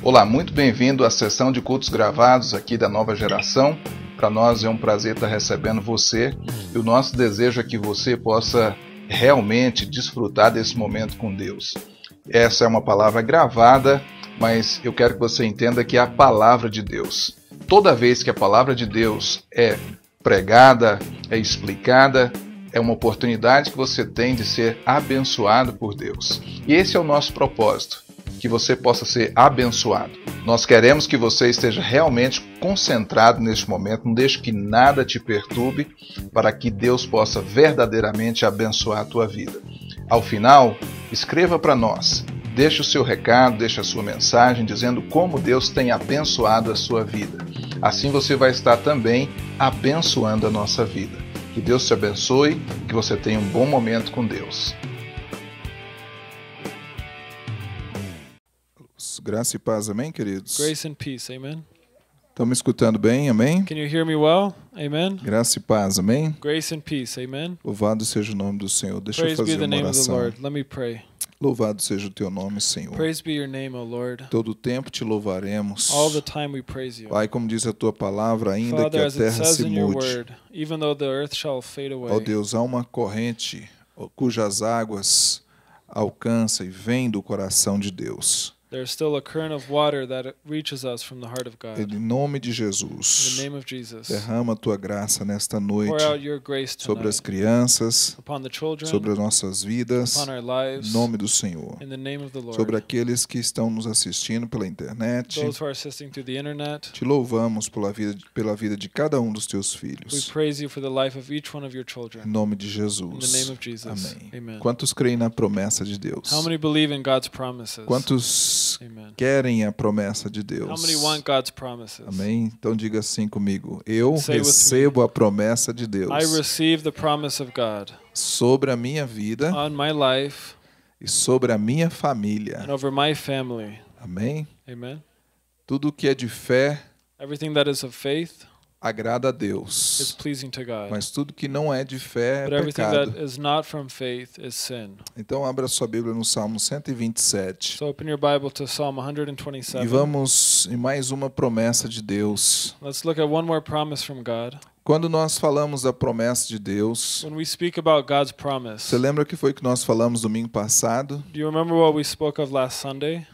Olá, muito bem-vindo à sessão de cultos gravados aqui da Nova Geração. Para nós é um prazer estar recebendo você e o nosso desejo é que você possa realmente desfrutar desse momento com Deus. Essa é uma palavra gravada, mas eu quero que você entenda que é a palavra de Deus. Toda vez que a palavra de Deus é pregada, é explicada, é uma oportunidade que você tem de ser abençoado por Deus. E esse é o nosso propósito, que você possa ser abençoado. Nós queremos que você esteja realmente concentrado neste momento, não deixe que nada te perturbe, para que Deus possa verdadeiramente abençoar a tua vida. Ao final, escreva para nós, deixe o seu recado, deixe a sua mensagem, dizendo como Deus tem abençoado a sua vida. Assim você vai estar também abençoando a nossa vida. Que Deus te abençoe, que você tenha um bom momento com Deus. Graça e paz, amém, queridos? Grace and peace, amen. Estão me escutando bem, amém? Can you hear me well? Amen. Graça e paz, amém? Grace and peace, amen. Louvado seja o nome do Senhor. Deixa eu fazer uma oração. Let me pray. Louvado seja o teu nome, Senhor. Praise be your name, O Lord. Todo o tempo te louvaremos. All the time we praise you. Pai, como diz a tua palavra, ainda Father, que a terra se mude. Ó Deus, há uma corrente cujas águas alcança e vem do coração de Deus. There's still a current of water that reaches us from the heart of God. Em nome de Jesus, in the name of Jesus, derrama a tua graça nesta noite sobre as crianças, upon the children, sobre as nossas vidas, upon our lives, em nome do Senhor, in the name of the Lord, sobre aqueles que estão nos assistindo pela internet. Those who are assisting through the internet, te louvamos pela vida de cada um dos teus filhos. We praise you for the life of each one of your children. Em nome de Jesus. In the name of Jesus. Amém. Amen. Quantos creem na promessa de Deus? How many believe in God's promises? Quantos querem a promessa de Deus? Amém? Então diga assim comigo: eu recebo a promessa de Deus sobre a minha vida e sobre a minha família. Amém? Tudo que é de fé agrada a Deus, mas tudo que não é de fé é pecado. Então abra sua Bíblia no Salmo 127 e vamos em mais uma promessa de Deus. Quando nós falamos da promessa de Deus, você lembra o que foi que nós falamos domingo passado?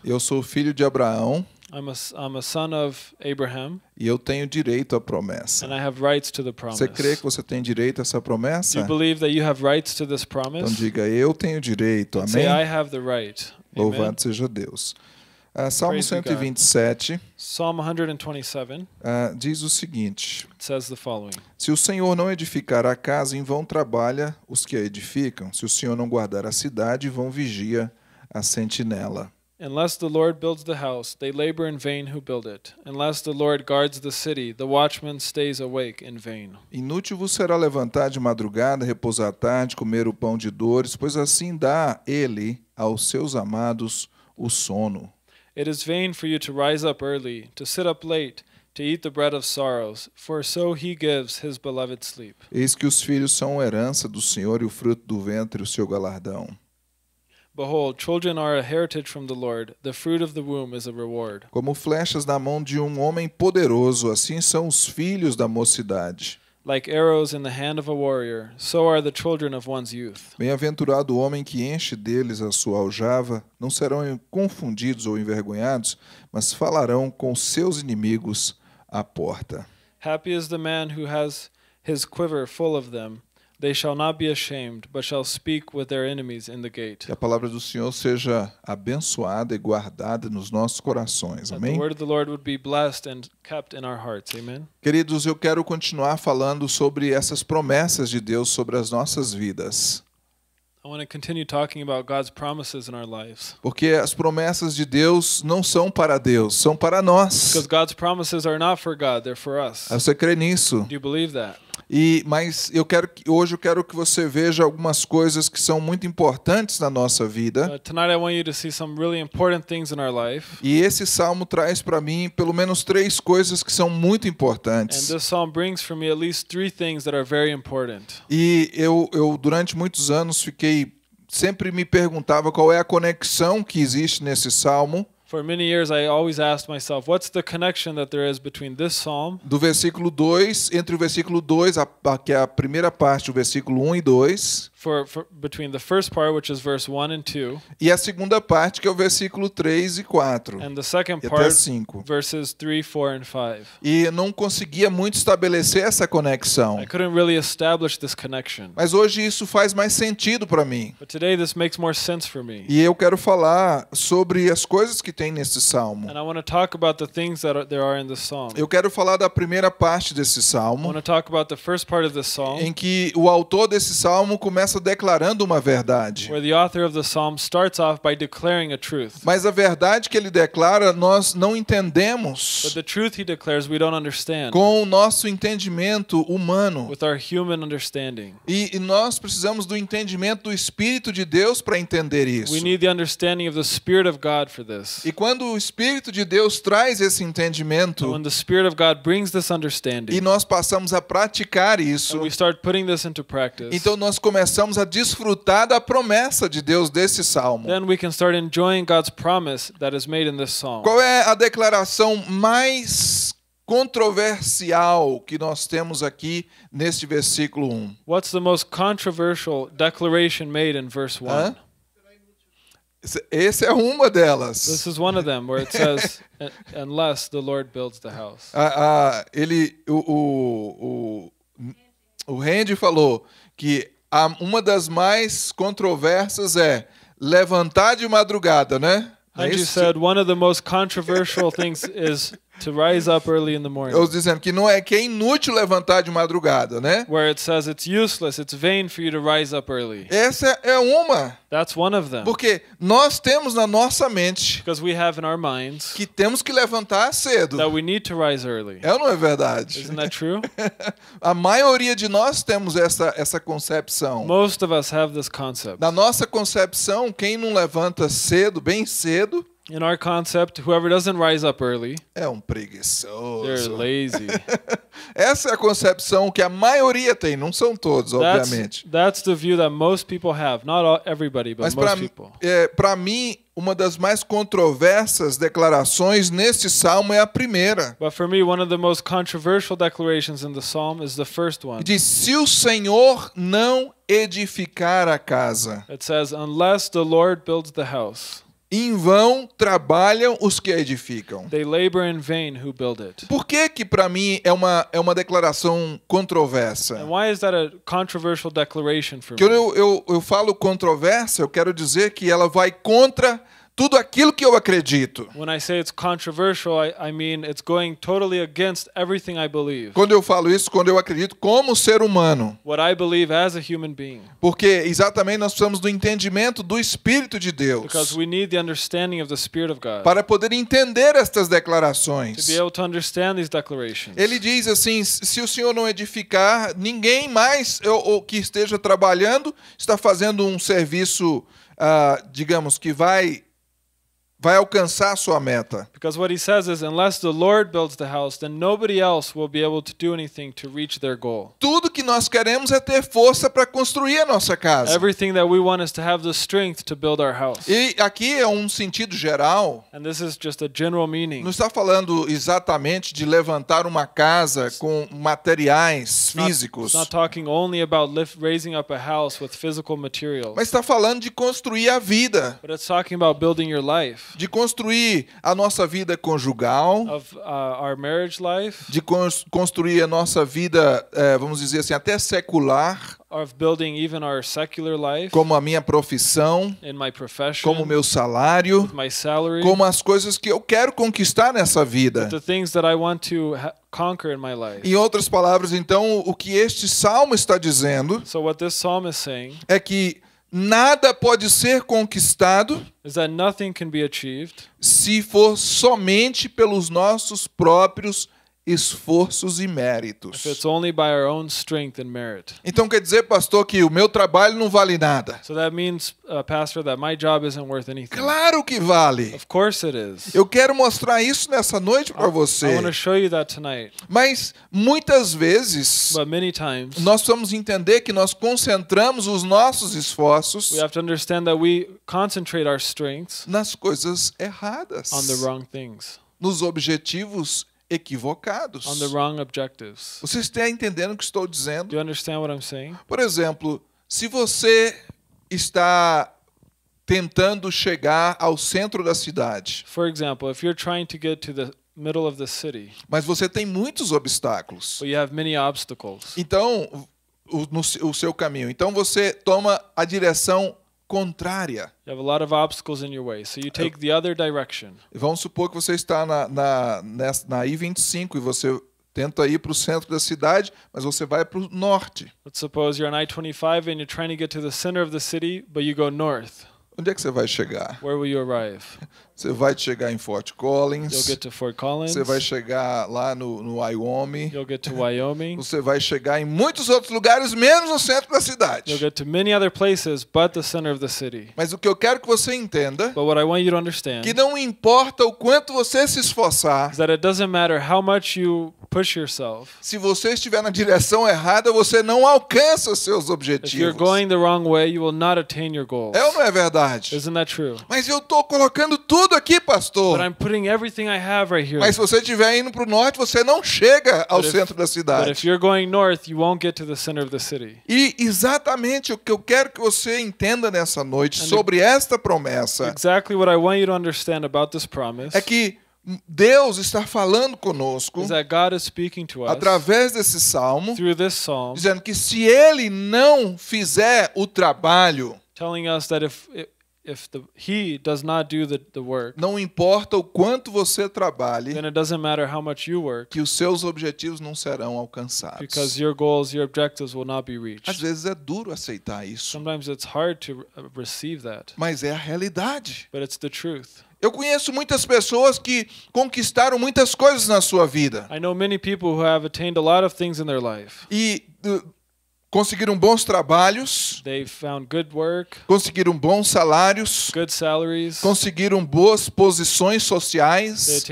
Eu sou filho de Abraão. I'm a son of Abraham, e eu tenho direito à promessa. And I have rights to the promise. Você crê que você tem direito a essa promessa? You believe that you have rights to this promise? Então diga, eu tenho direito, amém? Say, I have the right. Louvado Amen. Seja Deus. Salmo 127, Psalm 127 diz o seguinte: it says the following. Se o Senhor não edificar a casa, em vão trabalha os que a edificam. Se o Senhor não guardar a cidade, em vão vigia a sentinela. Unless the Lord builds the house, they labor in vain who build it. Unless the Lord guards the city, the watchman stays awake in vain. Inútil vos será levantar de madrugada, repousar à tarde, comer o pão de dores, pois assim dá ele aos seus amados o sono. It is vain for you to rise up early, to sit up late, to eat the bread of sorrows, for so he gives his beloved sleep. Eis que os filhos são herança do Senhor e o fruto do ventre o seu galardão. Behold, children are a heritage from the Lord. The fruit of the womb is a reward. Como flechas na mão de um homem poderoso, assim são os filhos da mocidade. Like arrows in the hand of a warrior, so are the children of one's youth. Bem-aventurado o homem que enche deles a sua aljava, não serão confundidos ou envergonhados, mas falarão com seus inimigos à porta. Happy is the man who has his quiver full of them. They shall not be ashamed, but shall speak with their enemies in the gate. Que a palavra do Senhor seja abençoada e guardada nos nossos corações. Amém? The word of the Lord would be blessed and kept in our hearts. Amen. Queridos, eu quero continuar falando sobre essas promessas de Deus sobre as nossas vidas. I want to continue talking about God's promises in our lives. Porque as promessas de Deus não são para Deus, são para nós. Because God's promises are not for God, they're for us. Você crê nisso? Do you believe that? Mas hoje eu quero que você veja algumas coisas que são muito importantes na nossa vida. E esse salmo traz para mim pelo menos 3 coisas que são muito importantes. E eu durante muitos anos sempre me perguntava qual é a conexão que existe nesse salmo. For many years I always asked myself, what's the connection that there is between this psalm? Do versículo 2, entre o versículo 2, que é a primeira parte, o versículo 1 e 2, between the first part, which is verse 1 and 2, e a segunda parte, que é o versículo 3 e 4. And the second part, verses 3, 4 and 5. E não conseguia muito estabelecer essa conexão. I couldn't really establish this connection. Mas hoje isso faz mais sentido para mim. But today this makes more sense for me. E eu quero falar sobre as coisas que tem nesse salmo. And I want to talk about the things that there are in the psalm. Eu quero falar da primeira parte desse salmo. I want to talk about the first part of the psalm. Em que o autor desse salmo começa declarando uma verdade. Mas a verdade que ele declara nós não entendemos com o nosso entendimento humano. E nós precisamos do entendimento do Espírito de Deus para entender isso. E quando o Espírito de Deus traz esse entendimento e nós passamos a praticar isso, então nós começamos a desfrutar da promessa de Deus desse salmo. Qual é a declaração mais controversial que nós temos aqui neste versículo 1? What's the most controversial declaration made in verse 1? Essa é uma delas. This is one of them where it says unless the Lord builds the house. O Randy falou que uma das mais controversas é levantar de madrugada, né? Andrew said one of the most controversial things is to rise up early in the morning. Eu dizendo que não é que é inútil levantar de madrugada, né? Where it says it's useless, it's vain for you to rise up early. Essa é uma. That's one of them. Porque nós temos na nossa mente que temos que levantar cedo. That we need to rise early. É ou não é verdade? Isn't that true? A maioria de nós temos essa concepção. Most of us have this concept. Na nossa concepção, quem não levanta cedo, bem cedo, in our concept, whoever doesn't rise up early, é um preguiçoso. They're lazy. Essa é a concepção que a maioria tem, não são todos, obviamente. That's the view that most people have, not everybody, but most people. Para mim, uma das mais controversas declarações neste salmo é a primeira. But for me, one of the most controversial declarations in the psalm is the first one. Diz: se o Senhor não edificar a casa. It says, unless the Lord builds the house. Em vão trabalham os que a edificam. They labor in vain who build it. Por que para mim é uma declaração controversa? And why is that a controversial declaration for me? Que eu falo controversa, eu quero dizer que ela vai contra tudo aquilo que eu acredito. When I say it's controversial, I mean it's going totally against everything I believe. Quando eu falo isso, quando eu acredito como ser humano. What I believe as a human being. Porque exatamente nós precisamos do entendimento do Espírito de Deus. Because we need the understanding of the Spirit of God. Para poder entender estas declarações. To be able to understand these declarations. Ele diz assim: se o Senhor não edificar, ninguém mais ou que esteja trabalhando está fazendo um serviço, digamos que vai alcançar a sua meta. Because what he says is unless the Lord builds the house, then nobody else will be able to do anything to reach their goal. Tudo que nós queremos é ter força para construir a nossa casa. Everything that we want is to have the strength to build our house. E aqui é um sentido geral. And this is just a general meaning. Não está falando exatamente de levantar uma casa com materiais físicos. It's not talking only about raising up a house with physical materials. Mas está falando de construir a vida. But it's talking about building your life. De construir a nossa vida conjugal, our marriage life, de construir a nossa vida, vamos dizer assim, até secular, of building even our secular life, como a minha profissão, in my profession, como o meu salário, with my salary, como as coisas que eu quero conquistar nessa vida. The things that I want to conquer in my life. Em outras palavras, então, o que este salmo está dizendo é que nada pode ser conquistado se for somente pelos nossos próprios esforços e méritos. Então quer dizer, pastor, que o meu trabalho não vale nada. Claro que vale. Of course it is. Eu quero mostrar isso nessa noite para você. Mas muitas vezes nós precisamos entender que nós concentramos os nossos esforços nas coisas erradas, nos objetivos equivocados. On the wrong objectives. Você está entendendo o que estou dizendo? Do you understand what I'm saying? Por exemplo, se você está tentando chegar ao centro da cidade. For example, if you're trying to get to the middle of the city. Mas você tem muitos obstáculos. But you have many obstacles. Então, o seu caminho. Então você toma a direção contrária. You have a lot of obstacles in your way, so you take the other direction. Vamos supor que você está na I-25 e você tenta ir para o centro da cidade, mas você vai para o norte. Let's suppose you're on I-25 and you're trying to get to the center of the city, but you go north. Onde é que você vai chegar? Where will you arrive? Você vai chegar em Fort Collins. You'll get to Fort Collins. Você vai chegar lá no Wyoming. You'll get to Wyoming. Você vai chegar em muitos outros lugares, menos no centro da cidade. You'll get to many other places, but the center of the city. Mas o que eu quero que você entenda, but what I want you to understand, que não importa o quanto você se esforçar, is that it doesn't matter how much you push yourself. Se você estiver na direção errada, você não alcança seus objetivos. If you're going the wrong way, you will not attain your goals. É ou não é verdade? Isn't that true? Mas eu tô colocando tudo aqui, pastor. But I'm putting everything I have right here. Mas se você estiver indo para o norte, você não chega ao centro da cidade. But if you're going north, you won't get to the center of the city. E exatamente o que eu quero que você entenda nessa noite sobre esta promessa. Exactly what I want you to understand about this promise. É que Deus está falando conosco através desse salmo, dizendo que se ele não fizer o trabalho, telling us that if he does not do the work, não importa o quanto você trabalhe, then it doesn't matter how much you work, que os seus objetivos não serão alcançados. Because your goals, your objectives will not be reached. Às vezes é duro aceitar isso. Sometimes it's hard to receive that. Mas é a realidade. But it's the truth. Eu conheço muitas pessoas que conquistaram muitas coisas na sua vida. I know many people who have attained a lot of things in their life. E conseguiram bons trabalhos, conseguiram bons salários, conseguiram boas posições sociais,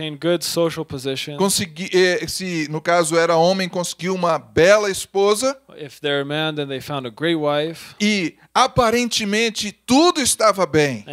se no caso era homem, conseguiu uma bela esposa, e aparentemente tudo estava bem,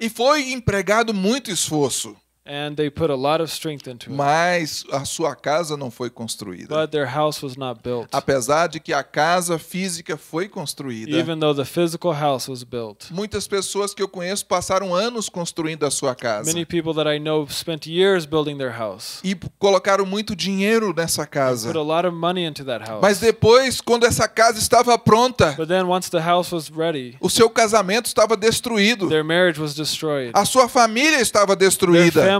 e foi empregado muito esforço. And they put a lot of strength into it. Mas a sua casa não foi construída. But their house was not built. Apesar de que a casa física foi construída. Even though the physical house was built. Muitas pessoas que eu conheço passaram anos construindo a sua casa. Many people that I know spent years building their house. E colocaram muito dinheiro nessa casa. They put a lot of money into that house. Mas depois, quando essa casa estava pronta, but then once the house was ready, o seu casamento estava destruído. Their marriage was destroyed. A sua família estava destruída.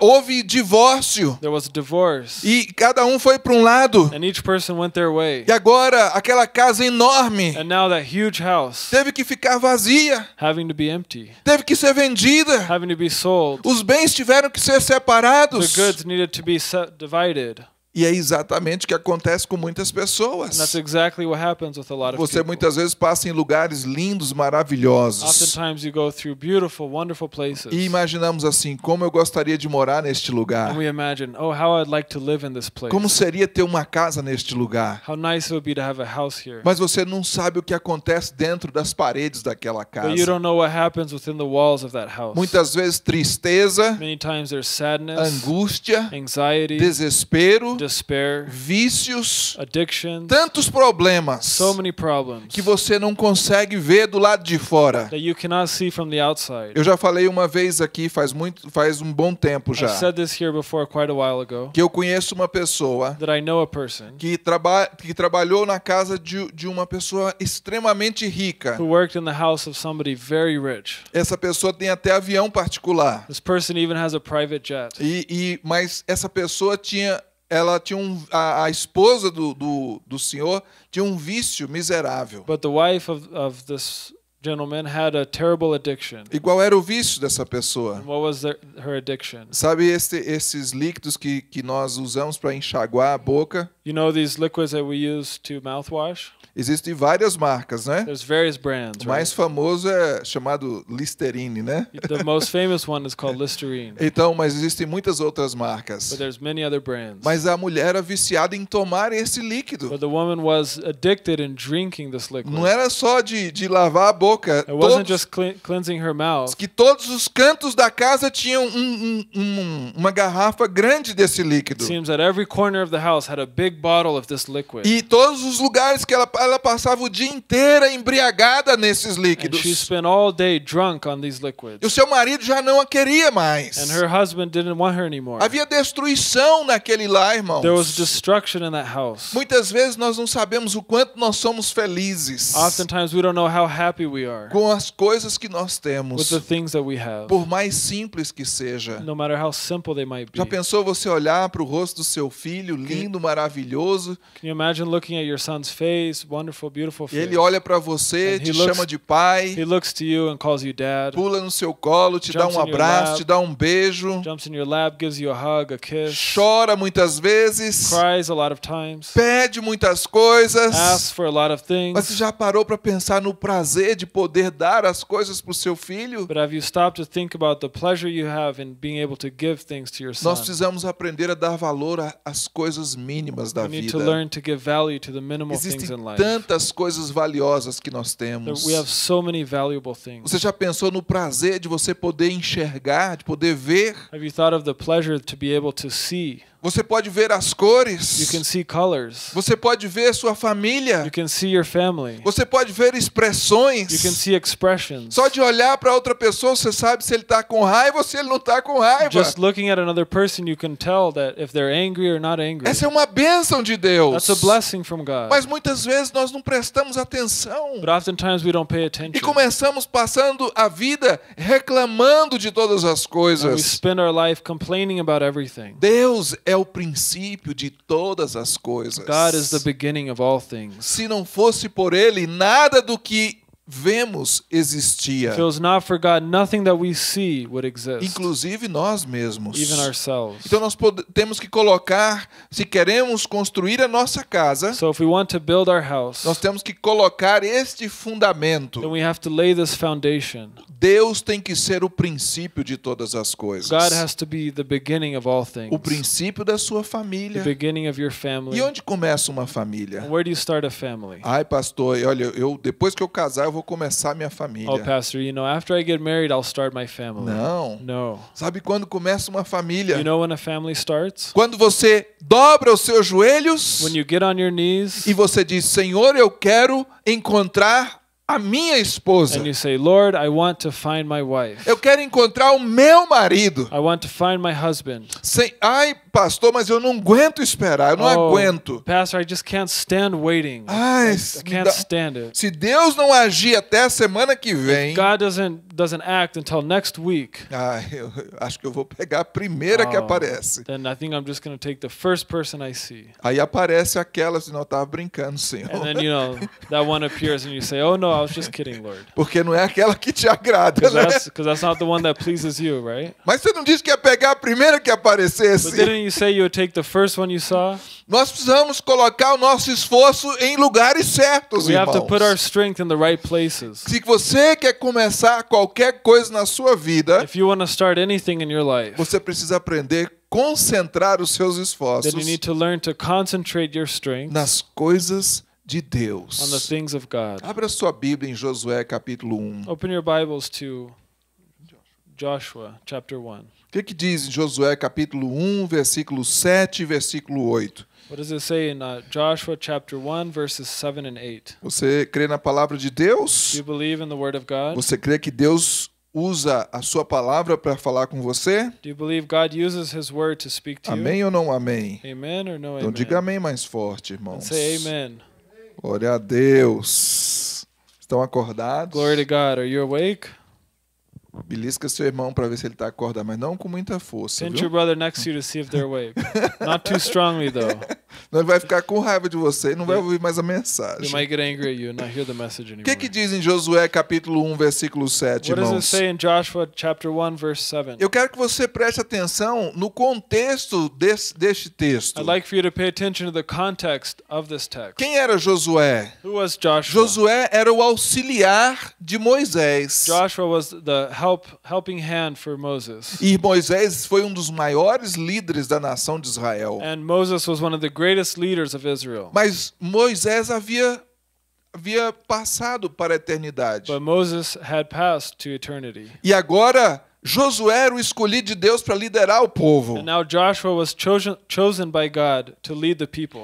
Houve divórcio. There was divorce. E cada um foi para um lado. And each person went their way. E agora aquela casa enorme, and now that huge house, teve que ficar vazia, having to be empty. Teve que ser vendida, having to be sold. Os bens tiveram que ser separados. The goods needed to be divided. E é exatamente o que acontece com muitas pessoas. Você muitas vezes passa em lugares lindos, maravilhosos. E imaginamos assim, como eu gostaria de morar neste lugar. Como seria ter uma casa neste lugar. Mas você não sabe o que acontece dentro das paredes daquela casa. Muitas vezes tristeza, angústia, desespero, despair, vícios, addictions, tantos problemas, so many problems, que você não consegue ver do lado de fora. That you cannot see from the outside. Eu já falei uma vez aqui, faz um bom tempo já. I said this here before, quite a while ago, que eu conheço uma pessoa que trabalhou na casa de uma pessoa extremamente rica. Who worked in the house of somebody very rich. Essa pessoa tem até avião particular. This person even has a private jet. Mas essa pessoa a esposa do senhor tinha um vício miserável. But the wife of this gentleman had a terrible addiction. E qual era o vício dessa pessoa? And what was her addiction? Sabe esses líquidos que nós usamos para enxaguar a boca? You know these liquids that we use to mouthwash? Existem várias marcas, né? There's various brands, o mais famoso é chamado Listerine, né? The most famous one is called Listerine. Então, mas existem muitas outras marcas. But there's many other brands. Mas a mulher era viciada em tomar esse líquido. But the woman was addicted in drinking this liquid. Não era só de lavar a boca. It wasn't just cleansing her mouth. Que todos os cantos da casa tinham uma garrafa grande desse líquido. It seems that every corner of the house had a big bottle of this liquid. E todos os lugares que ela passava o dia inteiro embriagada nesses líquidos. And she spent all day drunk on these liquids. E o seu marido já não a queria mais. And her husband didn't want her anymore. Havia destruição naquele lar, irmãos. There was destruction in that house. Muitas vezes nós não sabemos o quanto nós somos felizes. Oftentimes we don't know how happy we are. Com as coisas que nós temos. With the things that we have. Por mais simples que seja. No matter how simple they might be. Já pensou você olhar para o rosto do seu filho, lindo, maravilhoso? Can you imagine looking at your son's face? Wonderful, beautiful face. Ele olha para você, te chama de pai. He looks to you and calls you dad. Pula no seu colo, te dá um abraço, te dá um beijo. Jumps in your lap, gives you a hug, a kiss. Chora muitas vezes. Cries a lot of times. Pede muitas coisas. Asks for a lot of things. Mas você já parou para pensar no prazer de poder dar as coisas para o seu filho? But have you stopped to think about the pleasure you have in being able to give things to your son? Nós precisamos aprender a dar valor às coisas mínimas da vida. We need to learn to give value to the minimal things in life. Tantas coisas valiosas que nós temos. We have so many valuable things. Você já pensou no prazer de você poder enxergar, de poder ver? Have you thought of the pleasure to be able to see? Você pode ver as cores. You can see colors. Você pode ver sua família. You can see your family. Você pode ver expressões. You can see expressions. Só de olhar para outra pessoa você sabe se ele está com raiva ou se ele não está com raiva. Just looking at another person you can tell that if they're angry or not angry. Essa é uma bênção de Deus. That's a blessing from God. Mas muitas vezes nós não prestamos atenção. But oftentimes we don't pay attention. E começamos passando a vida reclamando de todas as coisas. And we spend our life complaining about everything. Deus é o princípio de todas as coisas. God is the beginning of all things. Se não fosse por ele, nada do que vemos existia. If it was not for God, nothing that we see would exist. Inclusive nós mesmos. Even ourselves. Então nós temos que colocar, se queremos construir a nossa casa, so if we want to build our house, nós temos que colocar este fundamento. Then we have to lay this foundation. Deus tem que ser o princípio de todas as coisas. God has to be the beginning of all things. O princípio da sua família. The beginning of your family. E onde começa uma família? And where do you start a family? Ai, pastor, olha, depois que eu casar eu vou começar minha família. Oh, pastor, you know, after I get married, I'll start my family. Não. No. Sabe quando começa uma família? You know when a family starts? Quando você dobra os seus joelhos. When you get on your knees. E você diz: Senhor, eu quero encontrar a minha esposa. And you say, Lord, I want to find my wife. Eu quero encontrar o meu marido. I want to find my husband. Ai, pastor, mas eu não aguento esperar. Eu não aguento. Pastor, I just can't stand waiting. Ai, I can't stand it. Se Deus não agir até a semana que vem. If God doesn't act until next week. Ai, eu acho que eu vou pegar a primeira que aparece. Then I think I'm just going to take the first person I see. Aí aparece aquela, senão eu tava brincando, Senhor. And then, you know, that one appears and you say, oh no, I was just kidding, Lord. Porque não é aquela que te agrada, né? Because that's not the one that pleases you, right? Mas você não disse que ia pegar a primeira que aparecesse? But didn't you say you would take the first one you saw? Nós precisamos colocar o nosso esforço em lugares certos, irmãos. We have to put our strength in the right places. Se você quer começar qualquer coisa na sua vida, if you want to start anything in your life, você precisa aprender concentrar os seus esforços. Then you need to learn to concentrate your strength nas coisas de Deus. On the things of God. Abra sua Bíblia em Josué capítulo 1. Open your Bibles to Joshua chapter 1. O que diz em Josué capítulo 1, versículo 7 e versículo 8? What does it say in Joshua chapter 1 verses 7 and 8? Você crê na palavra de Deus? Do you believe in the word of God? Você crê que Deus usa a sua palavra para falar com você? Do you believe God uses his word to speak to you? Amém ou não amém? Amen or no amen? Então diga amém mais forte, irmãos. And say amen. Glória a Deus. Estão acordados? Glory to God. Are you awake? Belisca seu irmão para ver se ele está acordado, mas não com muita força, viu? Pinch your brother next to you to see if they're awake. Not too strongly though. Nós vai ficar com raiva de você e não vai ouvir mais a mensagem. They might get angry at you and not hear the message anymore. O que diz em Josué capítulo 1, versículo 7, irmãos? What does it say in Joshua chapter 1 verse 7? Eu quero que você preste atenção no contexto deste texto. I'd like for you to pay attention to the context of this text. Quem era Josué? Who was Joshua? Josué era o auxiliar de Moisés. Joshua was the helping hand for Moses. E Moisés foi um dos maiores líderes da nação de Israel. And Moses was one of the greatest leaders of Israel. Mas Moisés havia passado para a eternidade. But Moses had passed to eternity. E agora Josué era o escolhido de Deus para liderar o povo. And now Joshua was chosen by God to lead the people.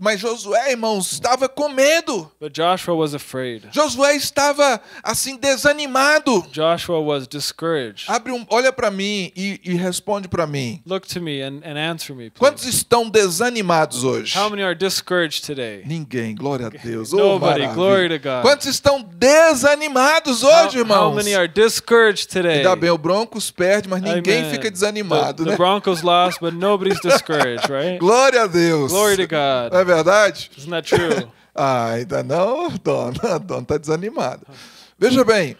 Mas Josué, irmãos, estava com medo. But Joshua was afraid. Josué estava assim desanimado. Joshua was discouraged. Olha para mim e responde para mim. Look to me and answer me, please. Quantos estão desanimados hoje? How many are discouraged today? Ninguém, glória a Deus. Nobody, glory to God. Quantos estão desanimados hoje, irmãos? How many are discouraged today? Bem, o Broncos perde, mas ninguém fica desanimado, né? The Broncos lost, but nobody's discouraged, right? Glória a Deus. Glory to God. Não é verdade? Isn't that true? Ah, ainda não, Dona. A Dona está desanimada. Veja bem.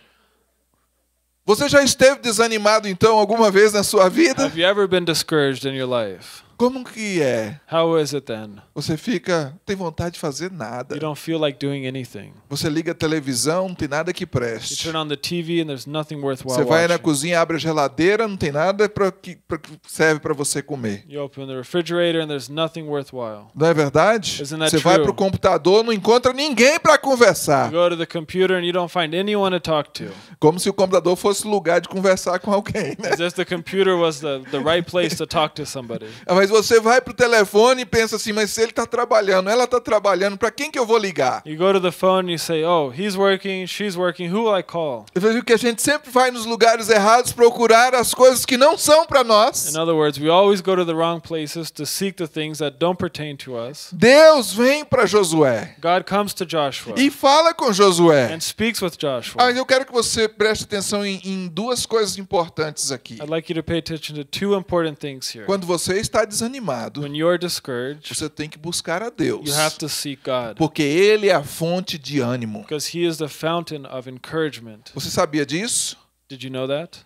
Você já esteve desanimado então alguma vez na sua vida? Have you ever been discouraged in your life? Como que é? How is it then? Você fica, não tem vontade de fazer nada. You don't feel like doing anything. Você liga a televisão, não tem nada que preste. You turn on the TV and there's nothing worthwhile. Você vai na cozinha, abre a geladeira, não tem nada que serve para você comer. You open the refrigerator and there's nothing worthwhile. Não é verdade? Isn't that true? Você vai pro computador, não encontra ninguém para conversar. You go to the computer and you don't find anyone to talk to. Como se o computador fosse lugar de conversar com alguém, né? As if the computer was the right place to talk to somebody. Mas você vai pro telefone e pensa assim, mas se ele tá trabalhando, ela tá trabalhando, para quem que eu vou ligar? You go to the phone and you say, oh, he's working, she's working, who will I call? Eu vejo que a gente sempre vai nos lugares errados procurar as coisas que não são para nós. In other words, we always go to the wrong places to seek the things that don't pertain to us. Deus vem para Josué. God comes to Joshua. E fala com Josué. And speaks with Joshua. Mas eu quero que você preste atenção em duas coisas importantes aqui. I'd like you to pay attention to two important things here. Quando você está desanimado, when you're discouraged, você tem que buscar a Deus. You have to seek God. Porque Ele é a fonte de ânimo. Because He is the fountain of encouragement. Você sabia disso? Did you know that?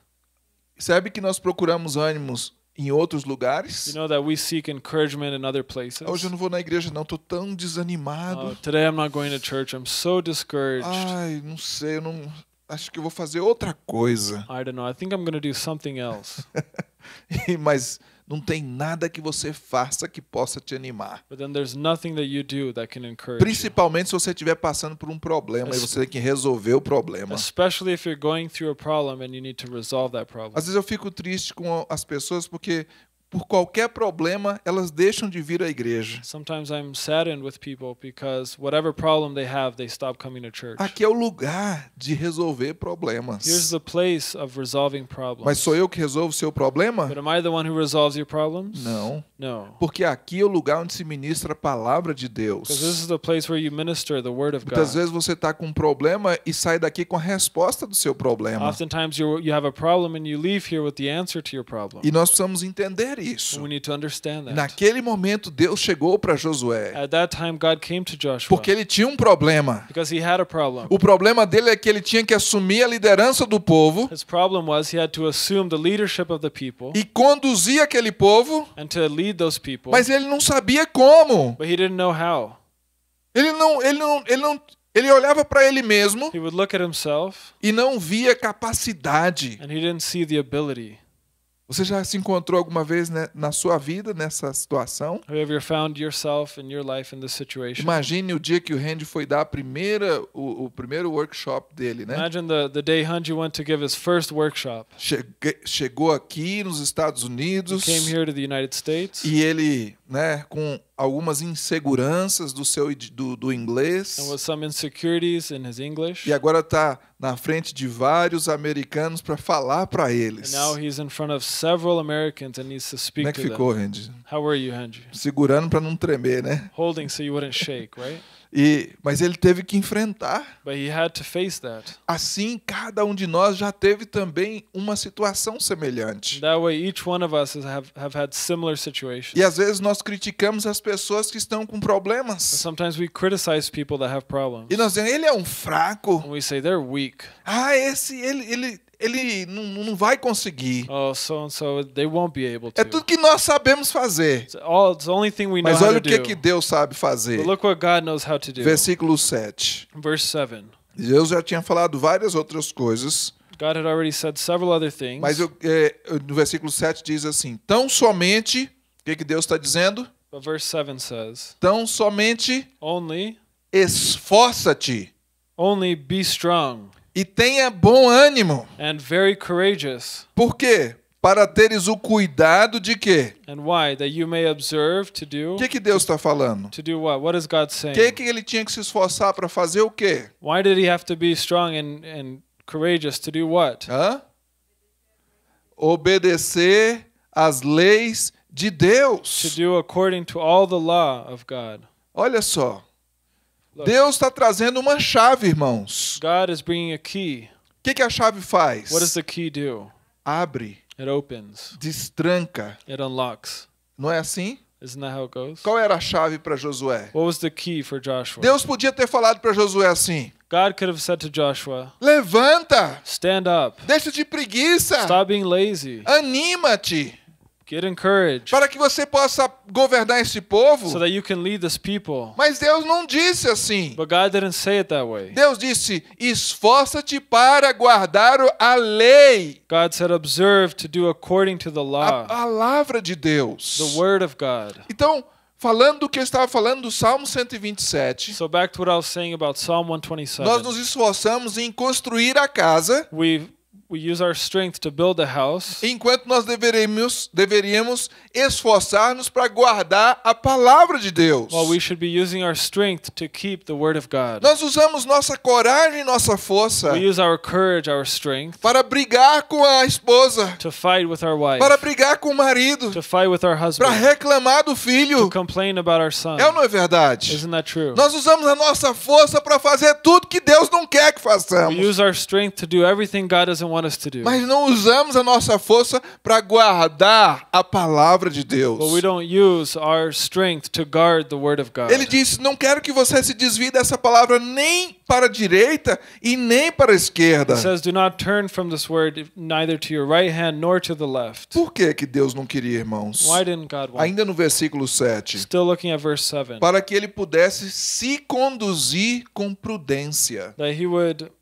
Sabe que nós procuramos ânimos em outros lugares? You know that we seek encouragement in other places. Hoje eu não vou na igreja não, tô tão desanimado. Oh, today I'm not going to church. I'm so discouraged. Ai, não sei, eu não acho que eu vou fazer outra coisa. I don't know. I think I'm going to do something else. Mas não tem nada que você faça que possa te animar. But then there's nothing that you do that can encourage. Principalmente se você estiver passando por um problema e você tem que resolver o problema. Especially if you're going through a problem and you need to resolve that problem. Às vezes eu fico triste com as pessoas porque por qualquer problema elas deixam de vir à igreja. Sometimes I'm saddened with people because whatever problem they have, they stop coming to church. Aqui é o lugar de resolver problemas. Here's the place of resolving problems. Mas sou eu que resolvo o seu problema? But am I the one who resolves your problems? Não. No. Porque aqui é o lugar onde se ministra a palavra de Deus. Because this is the place where you minister the word of God. Muitas vezes você está com um problema e sai daqui com a resposta do seu problema. Oftentimes you have a problem and you leave here with the answer to your problem. E nós precisamos entender isso. We need to understand that. Naquele momento Deus chegou para Josué. At that time God came to Joshua. Porque ele tinha um problema. Because he had a problem. O problema dele é que ele tinha que assumir a liderança do povo. His problem was he had to assume the leadership of the people. E conduzir aquele povo. And to lead those people. Mas ele não sabia como. But he didn't know how. Ele olhava para ele mesmo. He would look at himself. E não via capacidade. And he didn't see the ability. Você já se encontrou alguma vez, né, na sua vida nessa situação? Imagine o dia que o Randy foi dar o primeiro workshop dele, né? Imagine the day Randy went to give his first workshop. Chegou aqui nos Estados Unidos. He came here to the United States. E ele, né, com algumas inseguranças do seu do inglês. And with some insecurities in his English. E agora está na frente de vários americanos para falar para eles. And now he's in front of several Americans and needs to speak to them. Como é que ficou, Randy? How were you, Randy? Segurando para não tremer, né? Holding so you wouldn't shake, right? Mas ele teve que enfrentar. But he had to face that. Assim, cada de nós já teve também uma situação semelhante. That way, each one of us have had similar situations. E às vezes nós criticamos as pessoas que estão com problemas. Sometimes we criticize people that have problems. E nós dizemos, ele é um fraco. And we say they're weak. Ah, ele não vai conseguir. Oh, so and so, they won't be able to. É tudo que nós sabemos fazer. It's the only thing we know. Mas olha o que Deus sabe fazer. But look what God knows how to do. Versículo 7. Verse 7. Deus já tinha falado várias outras coisas. God had already said several other things. Mas no versículo 7 diz assim: tão somente, o que Deus está dizendo? But verse 7 says, tão somente, only, esforça-te. Only be strong. E tenha bom ânimo. And very courageous. Por quê? Para teres o cuidado de quê? And why? That you may observe to do. O que Deus está falando? To do what? What is God saying? Que ele tinha que se esforçar para fazer o quê? Why did he have to be strong and courageous to do what? Obedecer às leis de Deus. To do according to all the law of God. Olha só. Deus está trazendo uma chave, irmãos. God is bringing a key. Que a chave faz? What does the key do? Abre. It opens. Destranca. It unlocks. Não é assim? Isn't that how it goes? Qual era a chave para Josué? What was the key for Joshua? Deus podia ter falado para Josué assim. God could have said to Joshua, levanta. Stand up. Deixa de preguiça. Stop being lazy. Anima-te. Get encouraged. Para que você possa governar esse povo. So that you can lead this people. Mas Deus não disse assim. But God didn't say it that way. Deus disse: esforça-te para guardar a lei. God said, observe to do according to the law. A palavra de Deus. The word of God. Então, falando do que eu estava falando do Salmo 127. So back to what I was saying about Psalm 127. Nós nos esforçamos em construir a casa. We use our strength to build a house. Enquanto nós deveríamos esforçar-nos para guardar a palavra de Deus. Well, we should be using our strength to keep the word of God. Nós usamos nossa coragem e nossa força. We use our courage, our strength. Para brigar com a esposa. To fight with our wife. Para brigar com o marido. To fight with our husband. Para reclamar do filho. To complain about our son. É ou não é verdade? Isn't that true? Nós usamos a nossa força para fazer tudo que Deus não quer que façamos. We use our strength to do everything God doesn't want. Mas não usamos a nossa força para guardar a palavra de Deus. But we don't use our strength to guard the word of God. Ele disse: não quero que você se desvie dessa palavra nem para a direita e nem para a esquerda. He says, do not turn from this word neither to your right hand nor to the left. Por que Deus não queria, irmãos? Why didn't God want? Ainda no versículo 7. Still looking at verse 7. Para que ele pudesse se conduzir com prudência. That he would.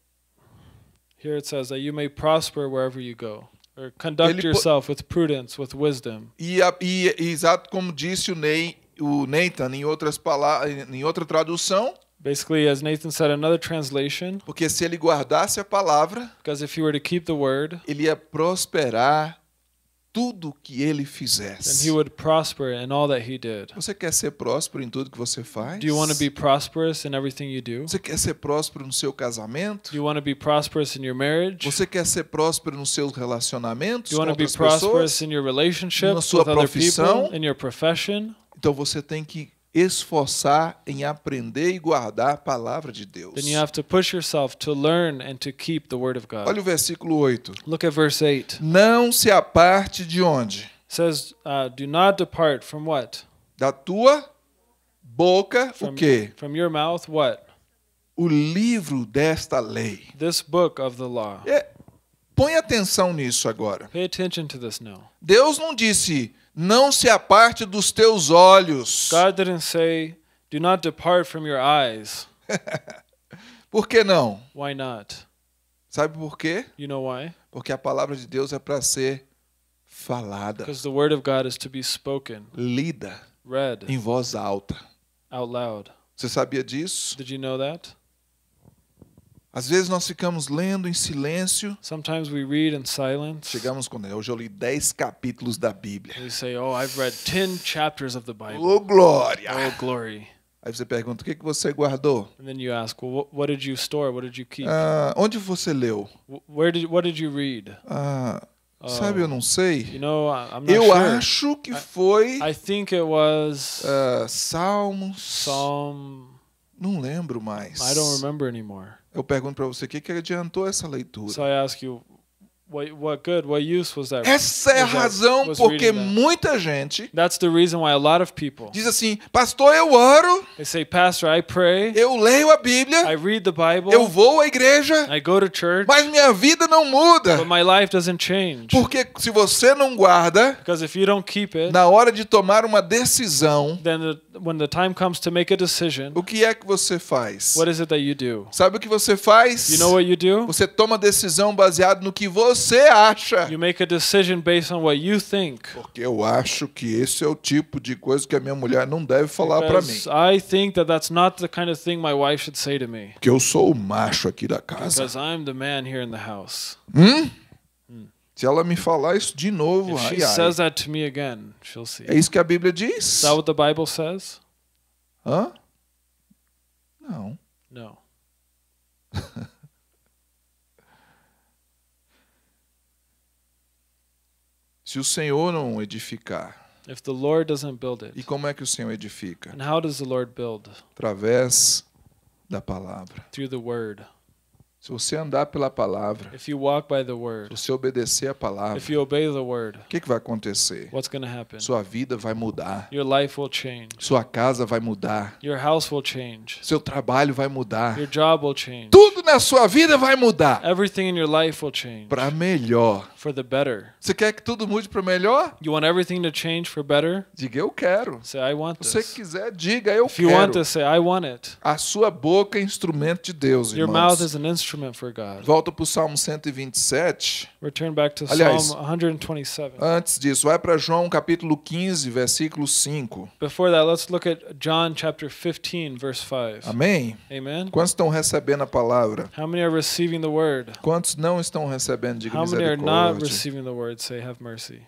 Here it says that you may prosper wherever you go, or conduct yourself with prudence, with wisdom. E exato como disse o Nathan em outras palavras, em outra tradução. Basically, as Nathan said in another translation. Porque se ele guardasse a palavra, because if he were to keep the word, ele ia prosperar tudo que ele fizesse. And he would prosper in all that he did. Você quer ser próspero em tudo que você faz? Do you want to be prosperous in everything you do? Você quer ser próspero no seu casamento? Do you want to be prosperous in your marriage? Você quer ser próspero nos seus relacionamentos? Do you want to be prosperous in your relationship with other people, in your profession? Então você tem que esforçar em aprender e guardar a palavra de Deus. Then you have to push yourself to learn and to keep the word of God. Olha o versículo 8. Look at verse 8. Não se aparte de onde? It says, do not depart from what? Da tua boca o quê? From your mouth what? O livro desta lei. This book of the law. Põe atenção nisso agora. Pay attention to this now. Deus não disse: não se aparte dos teus olhos. God didn't say, do not depart from your eyes. Por que não? Why not? Sabe por quê? You know why? Porque a palavra de Deus é para ser falada. Because the word of God is to be spoken. Lida. Read. Em voz alta. Out loud. Você sabia disso? Did you know that? Às vezes nós ficamos lendo em silêncio. Sometimes we read in silence. Chegamos quando hoje eu li 10 capítulos da Bíblia. We say, oh, I've read 10 chapters of the Bible. Oh, glória. Oh, glory. Aí você pergunta: o que você guardou? And then you ask, well, what did you store? What did you keep? Onde você leu? What did you read? Sabe, eu não sei. You know, I'm not sure. Acho que foi I think it was Salmos. Psalm Não lembro mais. I don't remember anymore. Eu pergunto para você, o que adiantou essa leitura? So I ask you, what good, what use was that? Essa é a razão porque muita gente diz assim, pastor, eu oro, they say, pastor, I pray, eu leio a Bíblia, I read the Bible, eu vou à igreja, I go to church, mas minha vida não muda. But my life doesn't change. Porque se você não guarda, because if you don't keep it, na hora de tomar uma decisão, when the time comes to make a decision, o que é que você faz? What is it that you do? Sabe o que você faz? You know what you do? Você toma decisão baseado no que você acha. You make a decision based on what you think. Porque eu acho que esse é o tipo de coisa que a minha mulher não deve falar para mim. I think that's not the kind of thing my wife should say to me. Porque eu sou o macho aqui da casa. Because I'm the man here in the house. Se ela me falar isso de novo, ai, she says that to me again, she'll see. É isso que a Bíblia diz? Is that what the Bible says? Hã? Não. No. Se o Senhor não edificar. If the Lord doesn't build it. E como é que o Senhor edifica? And how does the Lord build? Através da palavra. Through the word. Se você andar pela palavra, if you walk by the word, se você obedecer a palavra, if you obey the word, o que vai acontecer? What's going to happen? Sua vida vai mudar. Your life will change. Sua casa vai mudar. Your house will change. Seu trabalho vai mudar. Your job will change. Tudo na sua vida vai mudar. Everything in your life will change. Para melhor. For the better. Você quer que tudo mude para melhor? You want everything to change for better? Diga eu quero. Say I want this. Se você quiser, diga eu quero. If you want this, say I want it. A sua boca é instrumento de Deus, irmãos. Your mouth is an instrument for God. Volta para o Salmo 127. Return back to Psalm 127. Antes disso, vai para João capítulo 15, versículo 5. Before that, let's look at John chapter 15 verse 5. Amém. Amen. Quantos estão recebendo a palavra? How many are receiving the word? Quantos não estão recebendo? Diga misericórdia. Receiving the word, say have mercy.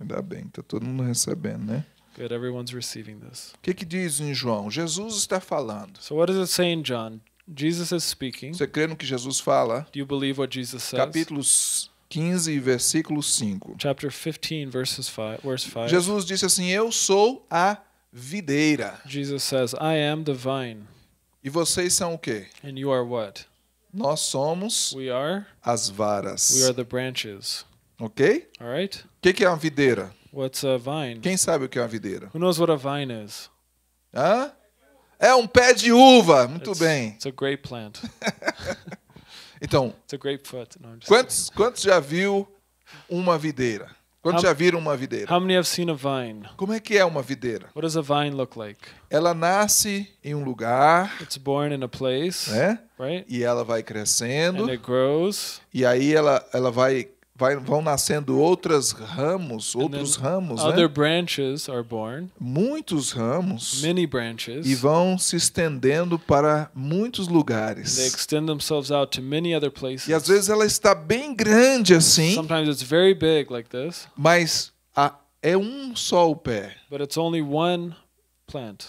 Ainda bem, está todo mundo recebendo, né? Good, everyone's receiving this. O que diz em João? Jesus está falando. So what does it say in John? Jesus is speaking. Você crê no que Jesus fala? Do you believe what Jesus says? Capítulo 15, versículo 5. Chapter 15, verse 5. Jesus disse assim: eu sou a videira. Jesus says, I am the vine. E vocês são o quê? And you are what? Nós somos as varas. We are the branches. Ok? All right. O que é uma videira? What's a vine? Quem sabe o que é uma videira? Who knows what a vine is? Hã? É um pé de uva. Muito bem. It's a grape plant. Então, it's a grapefruit. No, quantos já viu uma videira? Quantos já viram uma videira? How many have seen a vine? Como é que é uma videira? What does a vine look like? Ela nasce em um lugar. It's born in a place. Né? Right? E ela vai crescendo. And it grows. E aí ela vão nascendo outros ramos, other branches are born. Muitos ramos. Many branches. E vão se estendendo para muitos lugares. They extend themselves out to many other places. E às vezes ela está bem grande assim. Sometimes it's very big like this. Mas é um só o pé. But it's only one plant.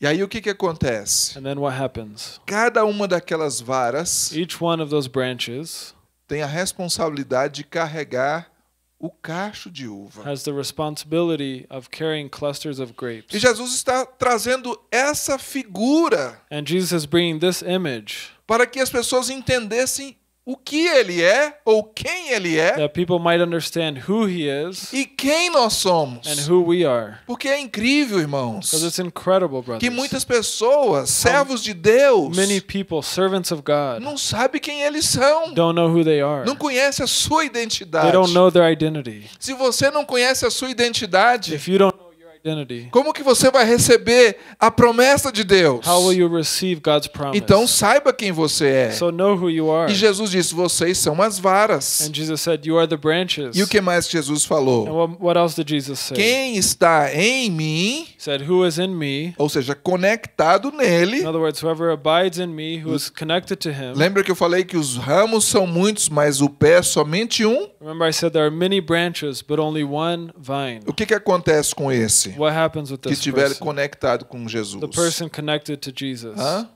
E aí o que acontece? And then what happens? Cada uma daquelas varas, each one of those branches, tem a responsabilidade de carregar o cacho de uva. Has the responsibility of carrying clusters of grapes. E Jesus está trazendo essa figura. And Jesus is bringing this image. Para que as pessoas entendessem o que ele é ou quem ele é. That people might understand who he is. E quem nós somos. And who we are. Porque é incrível, irmãos. Because it's incredible, brothers. Que muitas pessoas, servos de Deus, many people, servants of God, não sabem quem eles são. Don't know who they are. Não conhece a sua identidade. They don't know their identity. Se você não conhece a sua identidade, if you don't know your identity, como que você vai receber a promessa de Deus? How will you receive God's promise? Então saiba quem você é. So know who you are. E Jesus disse, vocês são as varas. And Jesus said, you are the branches. E o que mais Jesus falou? And what else did Jesus say? Quem está em mim, said, who is in me, ou seja, conectado nele. In other words, whoever abides in me, who is connected to him. Lembra que eu falei que os ramos são muitos, mas o pé é somente um? Remember I said there are many branches, but only one vine. O que acontece com esse? What happens with this que tiver person? Conectado com Jesus? The person connected to Jesus. Hã?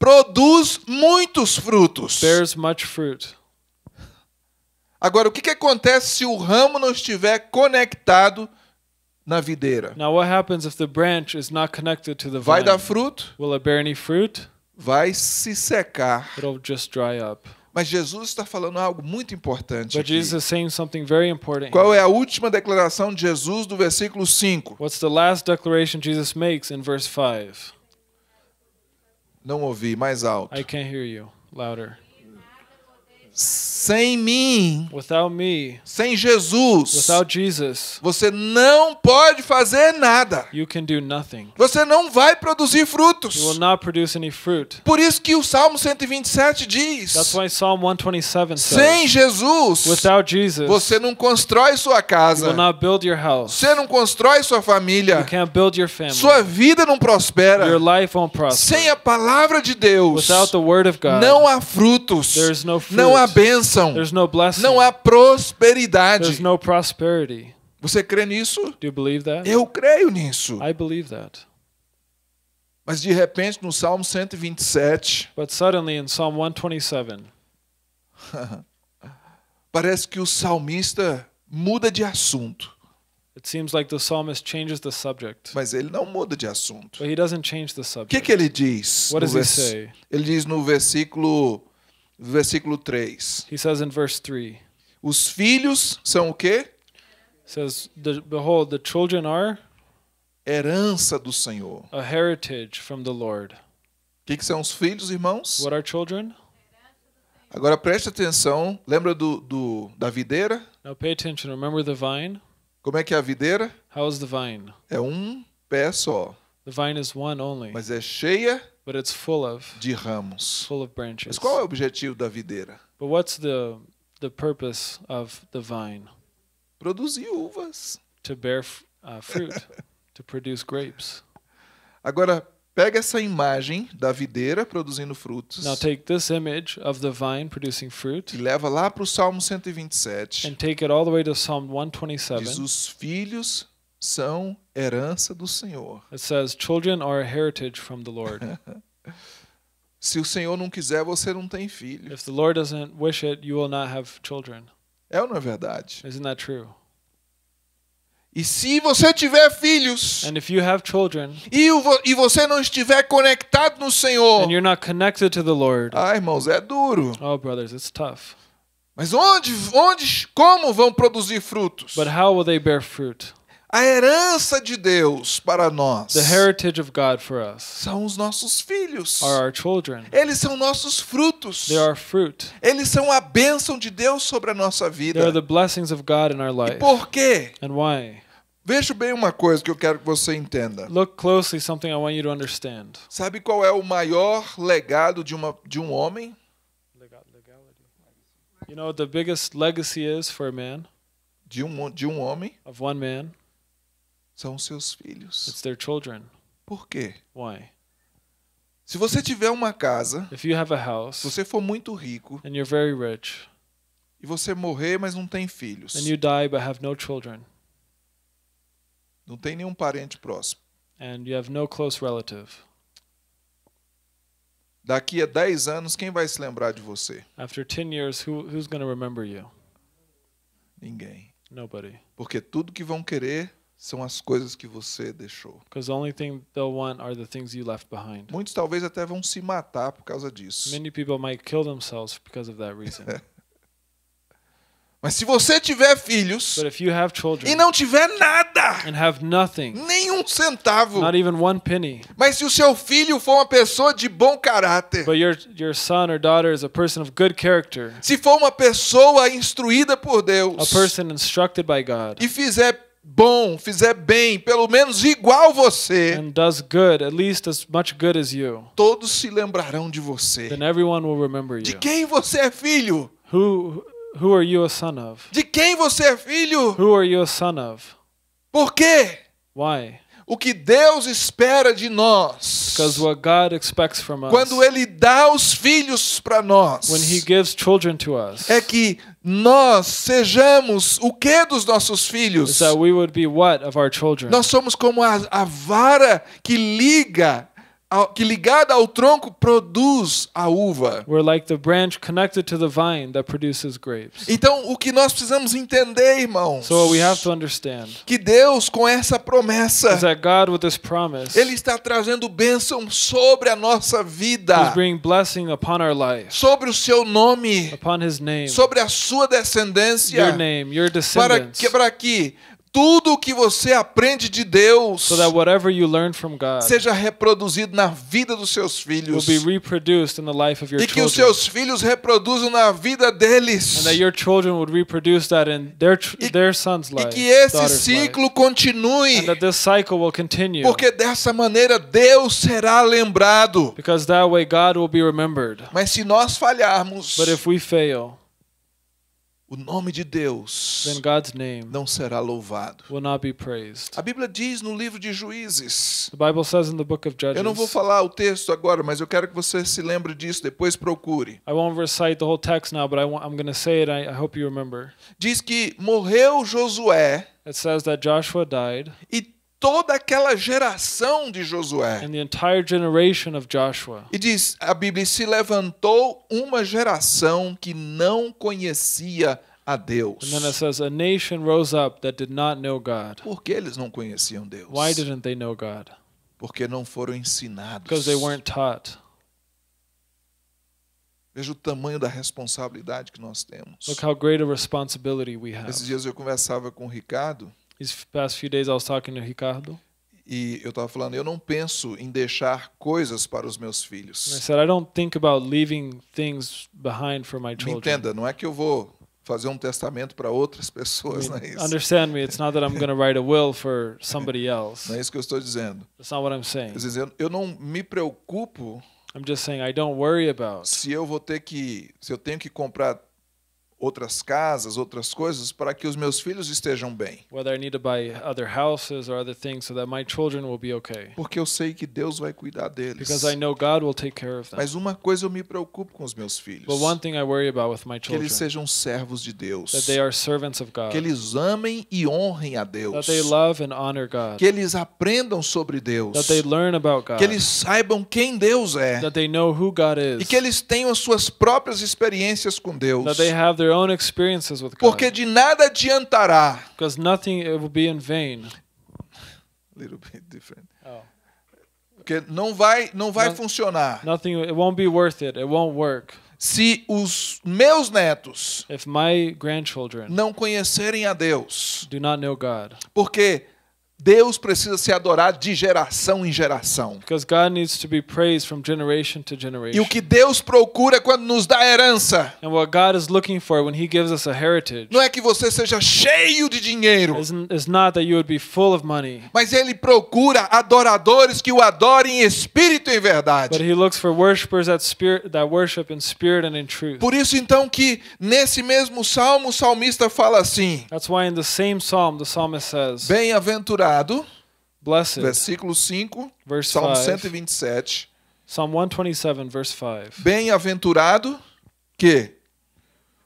Produz muitos frutos. Bears much fruit. Agora, o que acontece se o ramo não estiver conectado na videira? Now what happens if the branch is not connected to the vine? Vai dar fruto? Will it bear any fruit? Vai se secar. It'll just dry up. Mas Jesus está falando algo muito importante aqui. Qual é a última declaração de Jesus do versículo 5? What's the last declaration Jesus makes in verse 5? Não ouvi, mais alto. I can't hear you. Louder. Sem mim, without me, sem Jesus, without Jesus, você não pode fazer nada. You can do nothing. Você não vai produzir frutos. You will not produce any fruit. Por isso que o Salmo 127 diz, that's why Psalm 127 says, sem Jesus, without Jesus, você não constrói sua casa. You will not build your house. Você não constrói sua família. You can't build your family. Sua vida não prospera. Your life won't prosper. Sem a palavra de Deus, without the word of God, não há frutos. There is no fruit. Não há bênção. There's no blessing. Não há prosperidade. There's no prosperity. Você crê nisso? Do you believe that? Eu creio nisso. I believe that. Mas de repente no Salmo 127, but suddenly in Psalm 127, parece que o salmista muda de assunto. It seems like the psalmist changes the subject. Mas ele não muda de assunto. But he doesn't change the subject. O que ele diz? What does he say? Ele diz no versículo 3. He says in verse 3. Os filhos são o quê? Says, behold, the children are herança do Senhor. A heritage from the Lord. O que são os filhos, irmãos? What are children? Agora preste atenção, lembra da videira? Now pay attention, remember the vine? Como é que é a videira? How is the vine? É um pé só. The vine is one only. Mas é cheia but it's full of, de ramos. Full of branches. Mas qual é o objetivo da videira? But what's the purpose of the vine? Produzir uvas. To bear fruit, to produce grapes. Agora pega essa imagem da videira produzindo frutos. Now take this image of the vine producing fruit. E leva lá para o Salmo 127. And take it all the way to Psalm 127. Diz, os filhos são herança do Senhor. It says, children are a heritage from the Lord. Se o Senhor não quiser, você não tem filho. If the Lord doesn't wish it, you will not have children. É ou não é verdade? Isn't that true? E se você tiver filhos, and if you have children, e você não estiver conectado no Senhor, and you're not connected to the Lord, ah, irmãos, é duro. Oh, brothers, it's tough. Mas como vão produzir frutos? But how will they bear fruit? A herança de Deus para nós, the heritage of God for us, são os nossos filhos. Are our children. Eles são nossos frutos. They are fruit. Eles são a bênção de Deus sobre a nossa vida. They are the blessings of God in our life. E por quê? And why? Veja bem uma coisa que eu quero que você entenda. Look closely, something I want you to understand. Sabe qual é o maior legado de um homem? You know what the biggest legacy is for a man? De um homem? Of one man. São seus filhos. It's their children. Por quê? Why? Se você tiver uma casa, if you have a house, se você for muito rico, and you're very rich, e você morrer mas não tem filhos, and you die but have no children, não tem nenhum parente próximo, and you have no close relative, daqui a 10 anos quem vai se lembrar de você? After 10 years, who's going to remember you? Ninguém. Nobody. Porque tudo que vão querer são as coisas que você deixou. Because the only thing they'll want are the things you left behind. Muitos talvez até vão se matar por causa disso. Many people might kill themselves because of that reason. Mas se você tiver filhos, but if you have children, e não tiver nada, and have nothing, nenhum centavo, not even one penny, mas se o seu filho for uma pessoa de bom caráter, but your son or daughter is a person of good character, se for uma pessoa instruída por Deus, a person instructed by God, e fizer bem, pelo menos igual você, and does good, at least as much good as you, todos se lembrarão de você. Then everyone will remember you. De quem você é filho? Who are you a son of? De quem você é filho? Who are you a son of? Por quê? Why? O que Deus espera de nós, because what God expects from us, quando Ele dá os filhos para nós, when He gives children to us, é que nós sejamos o que dos nossos filhos? Is that we would be what of our children? Nós somos como a vara que liga que ligada ao tronco produz a uva. We're like the branch connected to the vine that produces grapes. Então, o que nós precisamos entender, irmãos, que Deus com essa promessa, is that God, with this promise, ele está trazendo bênção sobre a nossa vida, he's bringing blessing upon our life, sobre o seu nome, upon his name, sobre a sua descendência, your name, your descendants, para que tudo o que você aprende de Deus seja reproduzido na vida dos seus filhos. E que os seus filhos reproduzam na vida deles. E que esse ciclo continue. Porque dessa maneira Deus será lembrado. Mas se nós falharmos, o nome de Deus não será louvado. A Bíblia diz no livro de Juízes. Eu não vou falar o texto agora, mas eu quero que você se lembre disso, depois procure. Diz que morreu Josué. It says that Joshua died. Toda aquela geração de Josué. And the entire generation of Joshua. E diz, a Bíblia, se levantou uma geração que não conhecia a Deus. And then it says, a nation rose up that did not know God. Por que eles não conheciam Deus? Why didn't they know God? Porque não foram ensinados. Because they weren't taught. Veja o tamanho da responsabilidade que nós temos. Look how great a responsibility we have. Esses dias eu conversava com o Ricardo. These past few days I was talking to Ricardo. E eu estava falando, eu não penso em deixar coisas para os meus filhos. I said, I don't think about leaving things behind for my children. Me entenda, não é que eu vou fazer um testamento para outras pessoas, não é isso. Understand me, it's not that I'm going to write a will for somebody else. Não é isso que eu estou dizendo. That's not what I'm saying. Eu não me preocupo. I'm just saying I don't worry about. Se eu tenho que comprar outras casas, outras coisas, para que os meus filhos estejam bem. Porque eu sei que Deus vai cuidar deles. Mas uma coisa eu me preocupo com os meus filhos. Que eles sejam servos de Deus. Que eles amem e honrem a Deus. Que eles aprendam sobre Deus. Que eles saibam quem Deus é. E que eles tenham as suas próprias experiências com Deus. Porque de nada adiantará. Because nothing it will be in vain. A little bit different. Oh. Porque não vai funcionar. Nothing, it won't be worth it. It won't work. Se os meus netos não conhecerem a Deus, do not know God. Porque Deus precisa ser adorado de geração em geração. E o que Deus procura quando nos dá herança não é que você seja cheio de dinheiro, mas Ele procura adoradores que o adorem em espírito e em verdade. Por isso então que nesse mesmo salmo o salmista fala assim, bem-aventurado, blessed, versículo 5, Salmo 127. Psalm 127, verse 5. Bem-aventurado que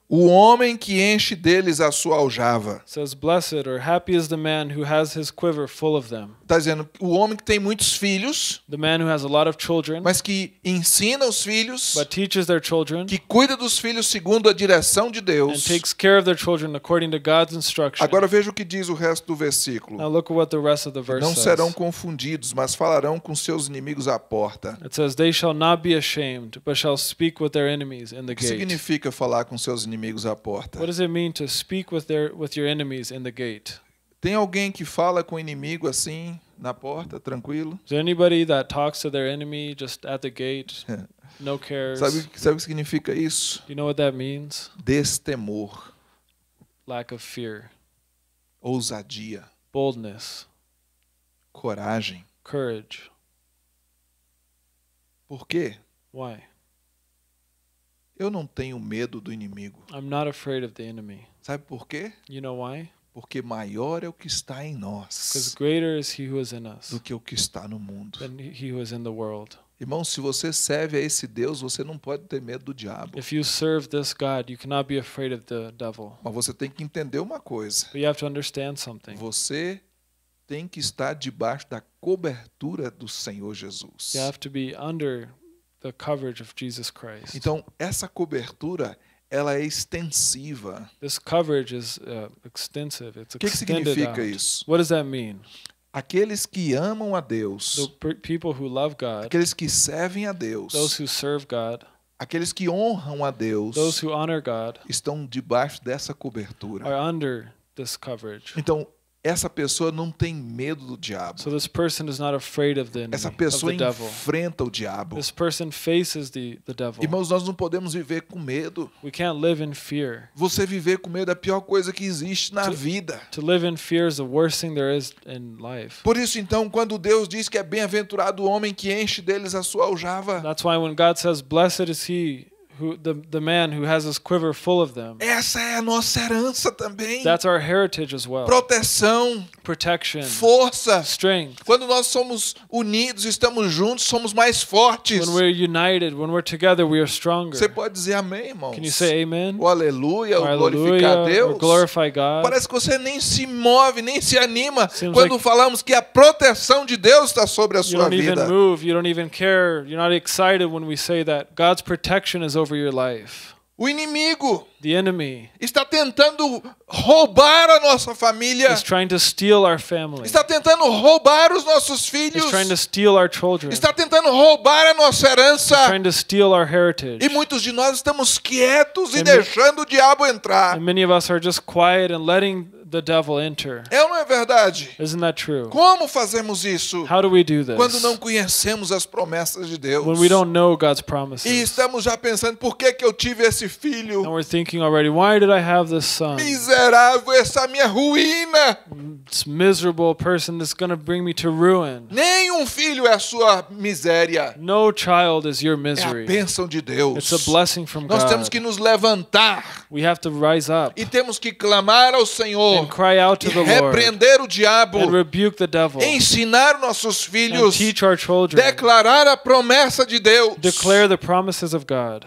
o homem que enche deles a sua aljava. Says blessed or happy is the man who has his quiver full of them. Está dizendo o homem que tem muitos filhos, the man who has a lot of children, mas que ensina os filhos, but teaches their children, que cuida dos filhos segundo a direção de Deus, and takes care of their children according to God's instruction. Agora veja o que diz o resto do versículo. Now look at what the rest of the verse says. Não serão confundidos, mas falarão com seus inimigos à porta. It says they shall not be ashamed, but shall speak with their enemies in the gate. O que significa falar com seus inimigos à porta? What does it mean to speak with your enemies in the gate? Tem alguém que fala com o inimigo assim na porta, tranquilo? Is there anybody that talks to their enemy just at the gate? No cares. Sabe o que significa isso? You know what that means? Destemor. Lack of fear. Ousadia. Boldness. Coragem. Courage. Por quê? Why? Eu não tenho medo do inimigo. I'm not afraid of the enemy. Sabe por quê? You know why? Porque maior é o que está em nós. Because greater is he who is in us do que o que está no mundo. Than he who is in the world. Irmão, se você serve a esse Deus, você não pode ter medo do diabo. If you serve this God, you cannot be afraid of the devil. Mas você tem que entender uma coisa. But you have to understand something. Você tem que estar debaixo da cobertura do Senhor Jesus. You have to be under the coverage of Jesus Christ. Então, essa cobertura, ela é extensiva. This coverage is extensive. It's extended. O que significa isso? What does that mean? Aqueles que amam a Deus, people who love God, aqueles que servem a Deus, those who serve God, aqueles que honram a Deus, those who honor God, estão debaixo dessa cobertura. Are under this coverage. Então, essa pessoa não tem medo do diabo. So this person is not afraid of the enemy, essa pessoa of the devil. Enfrenta o diabo. This person faces the devil. Irmãos, nós não podemos viver com medo. We can't live in fear. Você viver com medo é a pior coisa que existe na vida. To live in fear is the worst thing there is in life. Por isso, então, quando Deus diz que é bem-aventurado o homem que enche deles a sua aljava. That's why when God says, "Blessed is he." The man who has his quiver full of them. Essa é a nossa herança também. That's our heritage as well. Proteção, protection, força, strength. Quando nós somos unidos, estamos juntos, somos mais fortes. When we're united, when we're together, we are stronger. Você pode dizer amém, irmãos? Can you say amen? Ou aleluia, ou glorificar a Deus. Or glorify God. Parece que você nem se move, nem se anima quando falamos que a proteção de Deus está sobre a sua vida. You don't even move, you don't even care, you're not excited when we say that God's protection is over your life. O inimigo, the enemy, está tentando roubar a nossa família. Is trying to steal our family. Está tentando roubar os nossos filhos. Is trying to steal our children. Está tentando roubar a nossa herança. Is trying to steal our heritage. E muitos de nós estamos quietos e deixando o diabo entrar. And many of us are just quiet and letting the devil enter. É ou não é verdade? Isn't that true? Como fazemos isso? How do we do this? Quando não conhecemos as promessas de Deus. When we don't know God's promises. E estamos já pensando, por que eu tive esse filho? And we're thinking already, why did I have this son? Miserável, essa minha ruína. This miserable person that's going to bring me to ruin. Nenhum filho é a sua miséria. No child is your misery. É a bênção de Deus. It's a blessing from God. Nós temos que nos levantar. We have to rise up. E temos que clamar ao Senhor. And cry out to the Lord. Repreender o diabo. And rebuke the devil. Ensinar nossos filhos. And teach our children. Declarar a promessa de Deus. Declare the promises of God.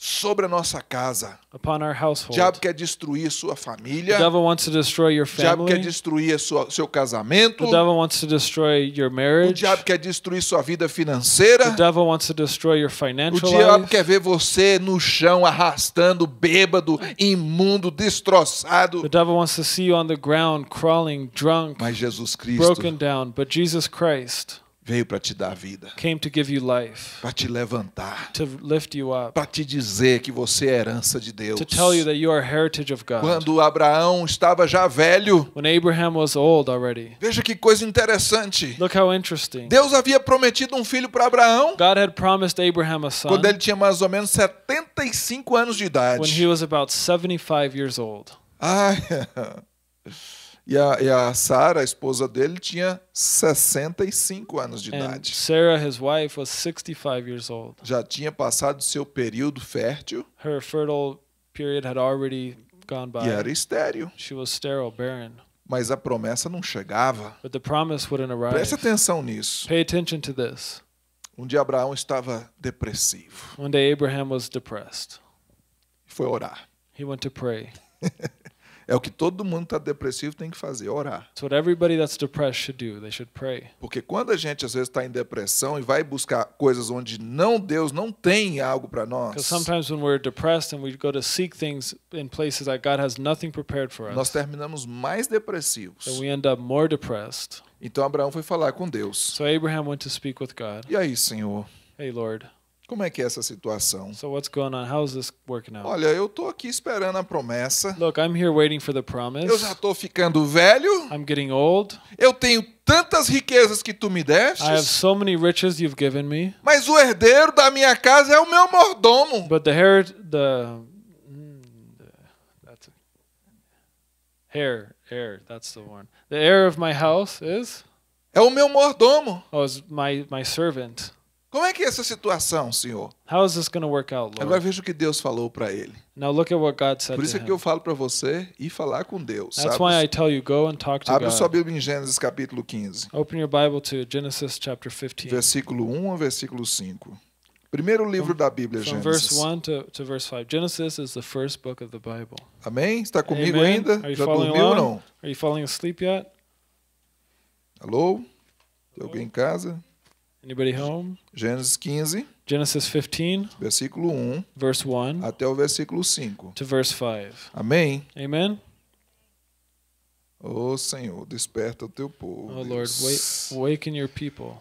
Sobre a nossa casa. Upon our household. O diabo quer destruir sua família. The devil wants to destroy your family. O diabo quer destruir seu casamento. The devil wants to destroy your marriage. O diabo quer destruir sua vida financeira. The devil wants to destroy your financial life. O diabo quer ver você no chão, arrastando, bêbado, imundo, destroçado. The devil wants to see you on the ground, crawling, drunk, mas Jesus Cristo, broken down. But Jesus Christ veio para te dar vida, para te levantar, para te dizer que você é herança de Deus. Quando Abraão estava já velho, veja que coisa interessante. Deus havia prometido um filho para Abraão quando ele tinha mais ou menos 75 anos de idade. E a Sara, a esposa dele, tinha 65 anos de idade. Sarah, his wife, was 65 years old. Já tinha passado seu período fértil. Her fertile period had already gone by. E era estéril. She was sterile, barren. Mas a promessa não chegava. But the promise wouldn't arrive. Preste atenção nisso. Pay attention to this. Um dia Abraão estava depressivo. One day Abraham was depressed. Foi orar. He went to pray. É o que todo mundo está depressivo tem que fazer, orar. So what everybody that's depressed should do, they should pray. Porque quando a gente às vezes está em depressão e vai buscar coisas onde Deus não tem algo para nós. Because sometimes when we're depressed and we go to seek things in places that God has nothing prepared for us. Nós terminamos mais depressivos. So we end up more depressed. Então Abraão foi falar com Deus. So Abraham went to speak with God. E aí, Senhor? Hey, Lord. Como é que é essa situação? So what's going on? How's this working out? Olha, eu tô aqui esperando a promessa. Look, I'm here waiting for the promise. Eu já tô ficando velho. I'm getting old. Eu tenho tantas riquezas que tu me deste. I have so many riches you've given me. Mas o herdeiro da minha casa é o meu mordomo. But the heir of my house is? É o meu mordomo. Oh, it's my servant. Como é que é essa situação, Senhor? How is this going to work out, Lord? Agora veja o que Deus falou para ele. Now look at what God said. Por isso é que eu falo para você ir falar com Deus. That's why I tell you, go and talk to God. Abre sua Bíblia em Gênesis capítulo 15. Open your Bible to Genesis chapter 15. Versículo 1 ao versículo 5. Primeiro livro da Bíblia, Gênesis. From verse 1 to verse 5. Genesis is the first book of the Bible. Amém? Está comigo ainda? Já dormiu ou não? Are you falling asleep yet? Alô? Tem alguém em casa? Anybody home? Gênesis 15. Genesis 15, versículo 1, verse 1 até o versículo 5. To verse 5. Amém? Amen? Oh, Senhor, desperta o teu povo. Oh, Deus. Lord, awaken your people.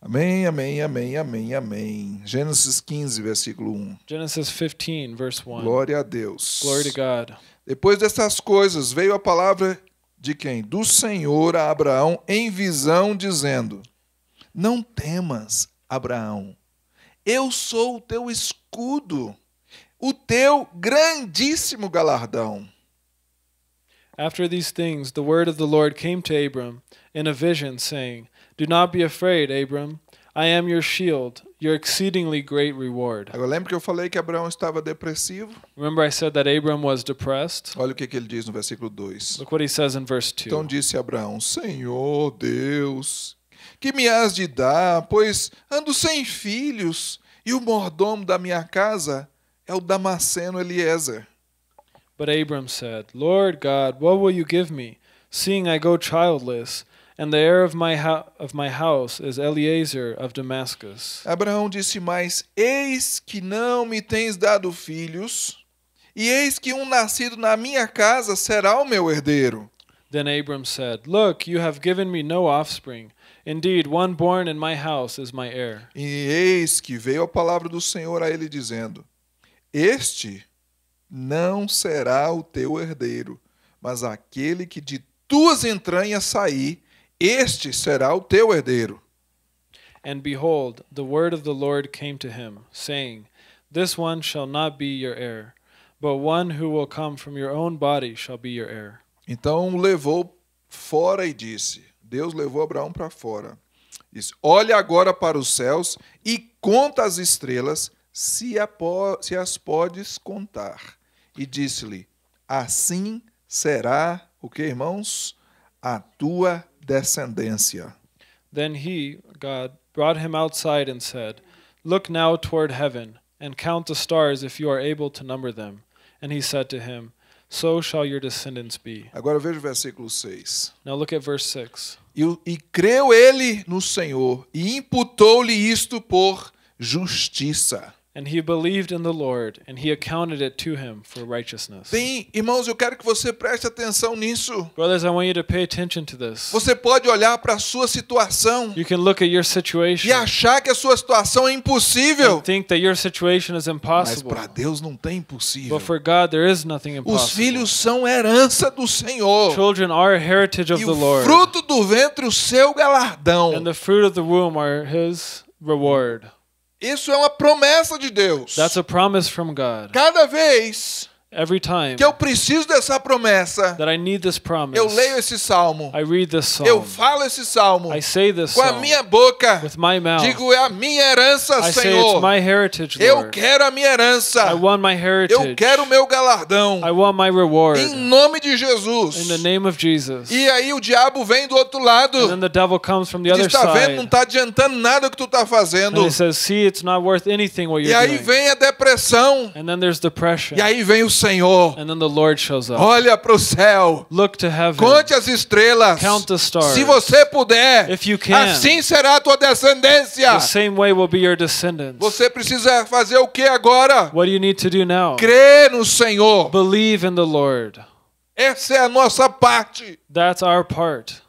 Amém, amém, amém, amém, amém. Gênesis 15, versículo 1. Genesis 15, verse 1. Glória a Deus. Glory to God. Depois dessas coisas, veio a palavra de quem? Do Senhor a Abraão em visão, dizendo: Não temas, Abraão. Eu sou o teu escudo, o teu grandíssimo galardão. After these things, the word of the Lord came to Abram in a vision, saying: Do not be afraid, Abram. I am your shield, your exceedingly great reward. Agora lembra que eu falei que Abraão estava depressivo? Remember I said that Abram was depressed? Olha o que ele diz no versículo 2. Look what he says in verse 2. Então disse Abraão: Senhor Deus, que me hás de dar, pois ando sem filhos, e o mordomo da minha casa é o Damasceno Eliezer. But Abram said, Lord God, what will you give me, seeing I go childless? And the heir of my house is Eliezer of Damascus. Abraão disse mais: Eis que não me tens dado filhos, e eis que um nascido na minha casa será o meu herdeiro. Then Abram said, Look, you have given me no offspring. Indeed, one born in my house is my heir. E eis que veio a palavra do Senhor a ele dizendo: Este não será o teu herdeiro, mas aquele que de tuas entranhas sair, este será o teu herdeiro. And behold, the word of the Lord came to him, saying, This one shall not be your heir, but one who will come from your own body shall be your heir. Então levou fora e disse, Deus levou Abraão para fora. Disse, olha agora para os céus e conta as estrelas, se as podes contar. E disse-lhe, assim será, o que, irmãos? A tua descendência. Then he, God, brought him outside and said, Look now toward heaven, and count the stars if you are able to number them. And he said to him, So shall your descendants be. Agora veja o versículo 6. Now look at verse 6. E creu ele no Senhor, e imputou-lhe isto por justiça. And he believed in the Lord, and he accounted it to him for righteousness. Bem, irmãos, eu quero que você preste atenção nisso. Brothers, I want you to pay attention to this. Você pode olhar para a sua situação. You can look at your situation. E achar que a sua situação é impossível. And think that your situation is impossible. Mas para Deus não tem impossível. But for God there is nothing impossible. Os filhos são herança do Senhor. Children are a heritage of the Lord. E o fruto do ventre o seu galardão. And the fruit of the womb are his reward. Isso é uma promessa de Deus. That's a promise from God. Cada vez que eu preciso dessa promessa, eu leio esse salmo, eu falo esse salmo com a minha boca, digo, é a minha herança, Senhor. Eu quero a minha herança. Eu quero o meu galardão. Em nome de Jesus. E aí o diabo vem do outro lado. Ele está vendo, não está adiantando nada o que tu está fazendo. E aí vem a depressão. E aí vem o Senhor. And then the Lord shows up. Olha para o céu. Look to heaven. Conte as estrelas. Count the stars. Se você puder, if you can, assim será a tua descendência. The same way will be your descendants. Você precisa fazer o que agora? What do you need to do now? Crer no Senhor. Believe in the Lord. Essa é a nossa parte. That's our part.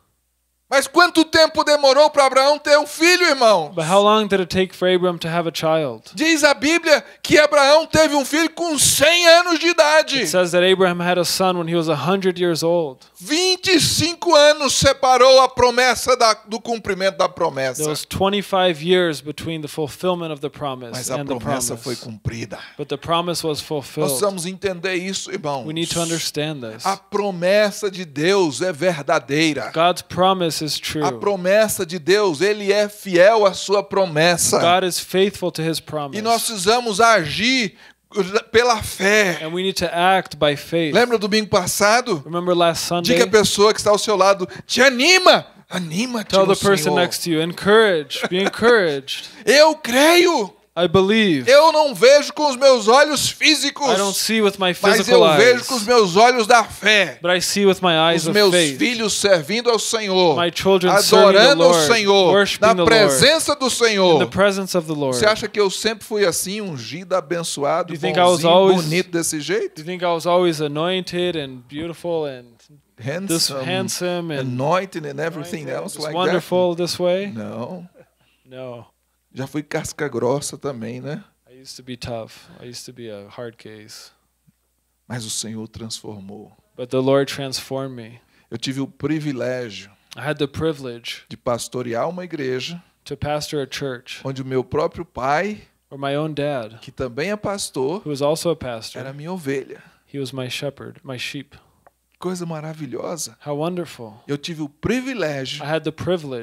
Mas quanto tempo demorou para Abraão ter um filho, irmão? But how long did it take for Abram to have a child? Diz a Bíblia que Abraão teve um filho com 100 anos de idade. It says that Abraham had a son when he was 100 years old. 25 anos separou a promessa do cumprimento da promessa. There was 25 years between the fulfillment of the promise. Mas a promessa foi cumprida. But the promise was fulfilled. Nós precisamos entender isso, irmãos. We need to understand this. A promessa de Deus é verdadeira. God's promise. A promessa de Deus, Ele é fiel à sua promessa. God is faithful to his promise. E nós precisamos agir pela fé. And we need to act by faith. Lembra do domingo passado? Remember last Sunday? Diga a pessoa que está ao seu lado, te anima! Anima-te no Senhor. Tell the person next to you, encourage, be encouraged. Eu creio! I believe. Eu não vejo com os meus olhos físicos. I don't see with my physical eyes. Mas eu vejo com os meus olhos da fé. But I see with my eyes of faith. Os meus filhos servindo ao Senhor. My children adorando ao Senhor, worshiping na presença do Senhor. In the presence of the Lord. Você acha que eu sempre fui assim, ungido, abençoado, bonzinho, bonito desse jeito? You think I was always anointed and beautiful and handsome and anointed and everything else like that? Wonderful this way? No. No. Já fui casca grossa também, né? I used to be tough. I used to be a hard case. Mas o Senhor transformou. But the Lord transformed me. Eu tive o privilégio de pastorear uma igreja onde o meu próprio pai, my own dad, que também é pastor, who was also a pastor, era minha ovelha. He was my shepherd, my sheep. Coisa maravilhosa. How wonderful. Eu tive o privilégio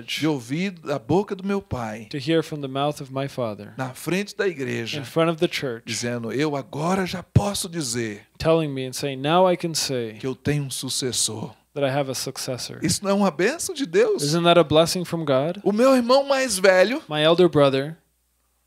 de ouvir da boca do meu pai, to hear from the mouth of my father, na frente da igreja, in front of the church, dizendo, eu agora já posso dizer, telling me and saying, now I can say, que eu tenho um sucessor. That I have a successor. Isso não é uma bênção de Deus? Isn't that a blessing from God? O meu irmão mais velho, my elder brother,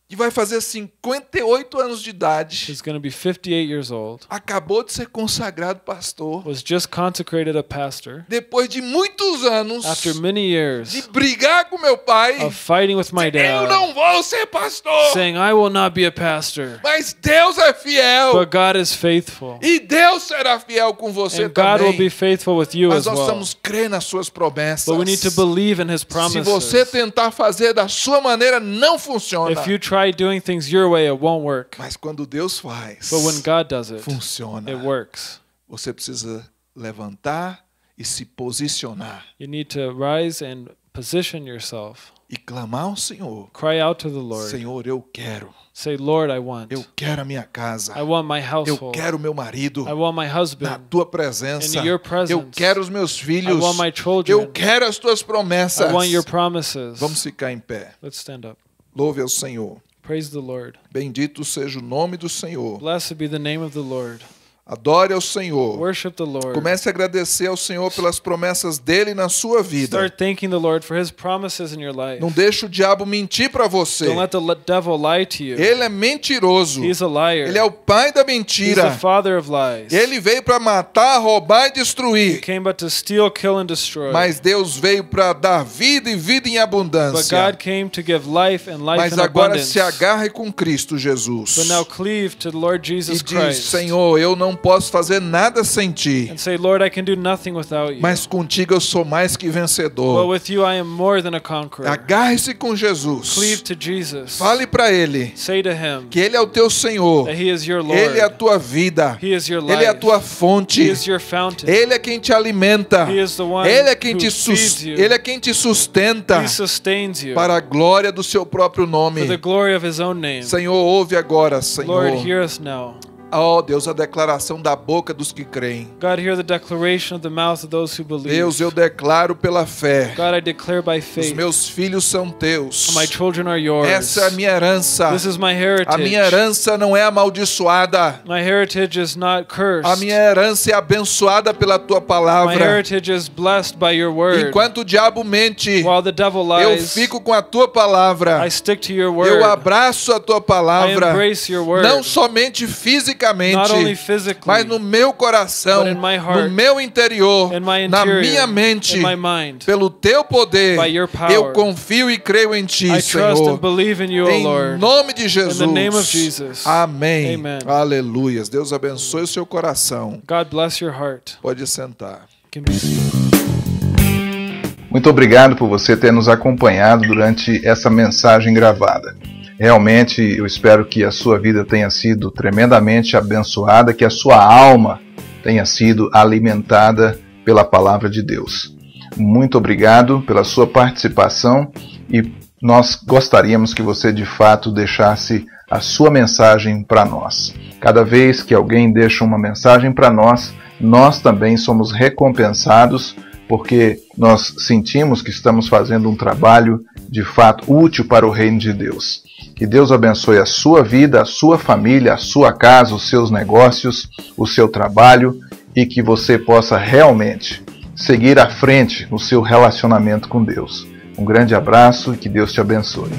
que vai fazer 58 anos de idade, is going to be 58 years old, acabou de ser consagrado pastor, was just consecrated a pastor, depois de muitos anos, after many years, de brigar com meu pai, of fighting with my dad, eu não vou ser pastor, saying I will not be a pastor, mas Deus é fiel, but God is faithful, e Deus será fiel com você and também, God will be faithful with you mas as nós precisamos crer nas suas promessas, but we need to believe in His promises. Se você tentar fazer da sua maneira, não funciona. If you try doing things your way, it won't work. Mas quando Deus faz, but when God does it, funciona. It works. Você precisa levantar e se posicionar. You need to rise and position yourself. E clamar ao Senhor. Cry out to the Lord. Senhor, eu quero. Say, Lord, I want. Eu quero a minha casa. I want my household. Eu quero o meu marido. I want my husband. Na tua presença. In your presence. Eu quero os meus filhos. I want my children. Eu quero as tuas promessas. I want your promises. Vamos ficar em pé. Let's stand up. Louve ao Senhor. Praise the Lord. Bendito seja o nome do Senhor. Blessed be the name of the Lord. Adore ao Senhor. Worship the Lord. Comece a agradecer ao Senhor pelas promessas dele na sua vida. Start thanking the Lord for His promises in your life. Não deixe o diabo mentir para você. Don't let the devil lie to you. Ele é mentiroso. He's a liar. Ele é o pai da mentira. He's the father of lies. Ele veio para matar, roubar e destruir. He came but to steal, kill and destroy. Mas Deus veio para dar vida e vida em abundância. But God came to give life and life in abundance. Mas agora se agarre com Cristo Jesus. But now cleave to the Lord Jesus Christ. E diz, Senhor, eu não posso fazer nada sem ti. And say, Lord, I can do nothing without you. Mas contigo eu sou mais que vencedor. But with you I am more than a conqueror. Agarre-se com Jesus. Cleave to Jesus. Fale para ele. Say to him, que ele é o teu Senhor. That he is your Lord. Ele é a tua vida. He is your life. Ele é a tua fonte. He is your fountain. Ele é quem te alimenta. He is the one ele é quem who te feeds you. Ele é quem te sustenta. He sustains you. Para a glória do seu próprio nome. For the glory of his own name. Senhor, ouve agora, Senhor. Lord, hear us now. Oh Deus, a declaração da boca dos que creem. God, hear the declaration of the mouth of those who believe. Deus, eu declaro pela fé. God, I declare by faith. Os meus filhos são teus. My children are yours. Essa é a minha herança. This is my heritage. A minha herança não é amaldiçoada. My heritage is not cursed. A minha herança é abençoada pela tua palavra. My heritage is blessed by your word. Enquanto o diabo mente, while the devil lies, eu fico com a tua palavra. I stick to your word. Eu abraço a tua palavra. I embrace your word. Não somente física, mas no meu coração, heart, no meu interior, interior, na minha mente, mind, pelo teu poder, power, eu confio e creio em ti, Senhor. You, em nome de Jesus. Jesus. Amém. Amen. Aleluias. Deus abençoe o seu coração. God bless your heart. Pode sentar. Muito obrigado por você ter nos acompanhado durante essa mensagem gravada. Realmente, eu espero que a sua vida tenha sido tremendamente abençoada, que a sua alma tenha sido alimentada pela palavra de Deus. Muito obrigado pela sua participação e nós gostaríamos que você, de fato, deixasse a sua mensagem para nós. Cada vez que alguém deixa uma mensagem para nós, nós também somos recompensados, porque nós sentimos que estamos fazendo um trabalho de fato útil para o reino de Deus. Que Deus abençoe a sua vida, a sua família, a sua casa, os seus negócios, o seu trabalho e que você possa realmente seguir à frente no seu relacionamento com Deus. Um grande abraço e que Deus te abençoe.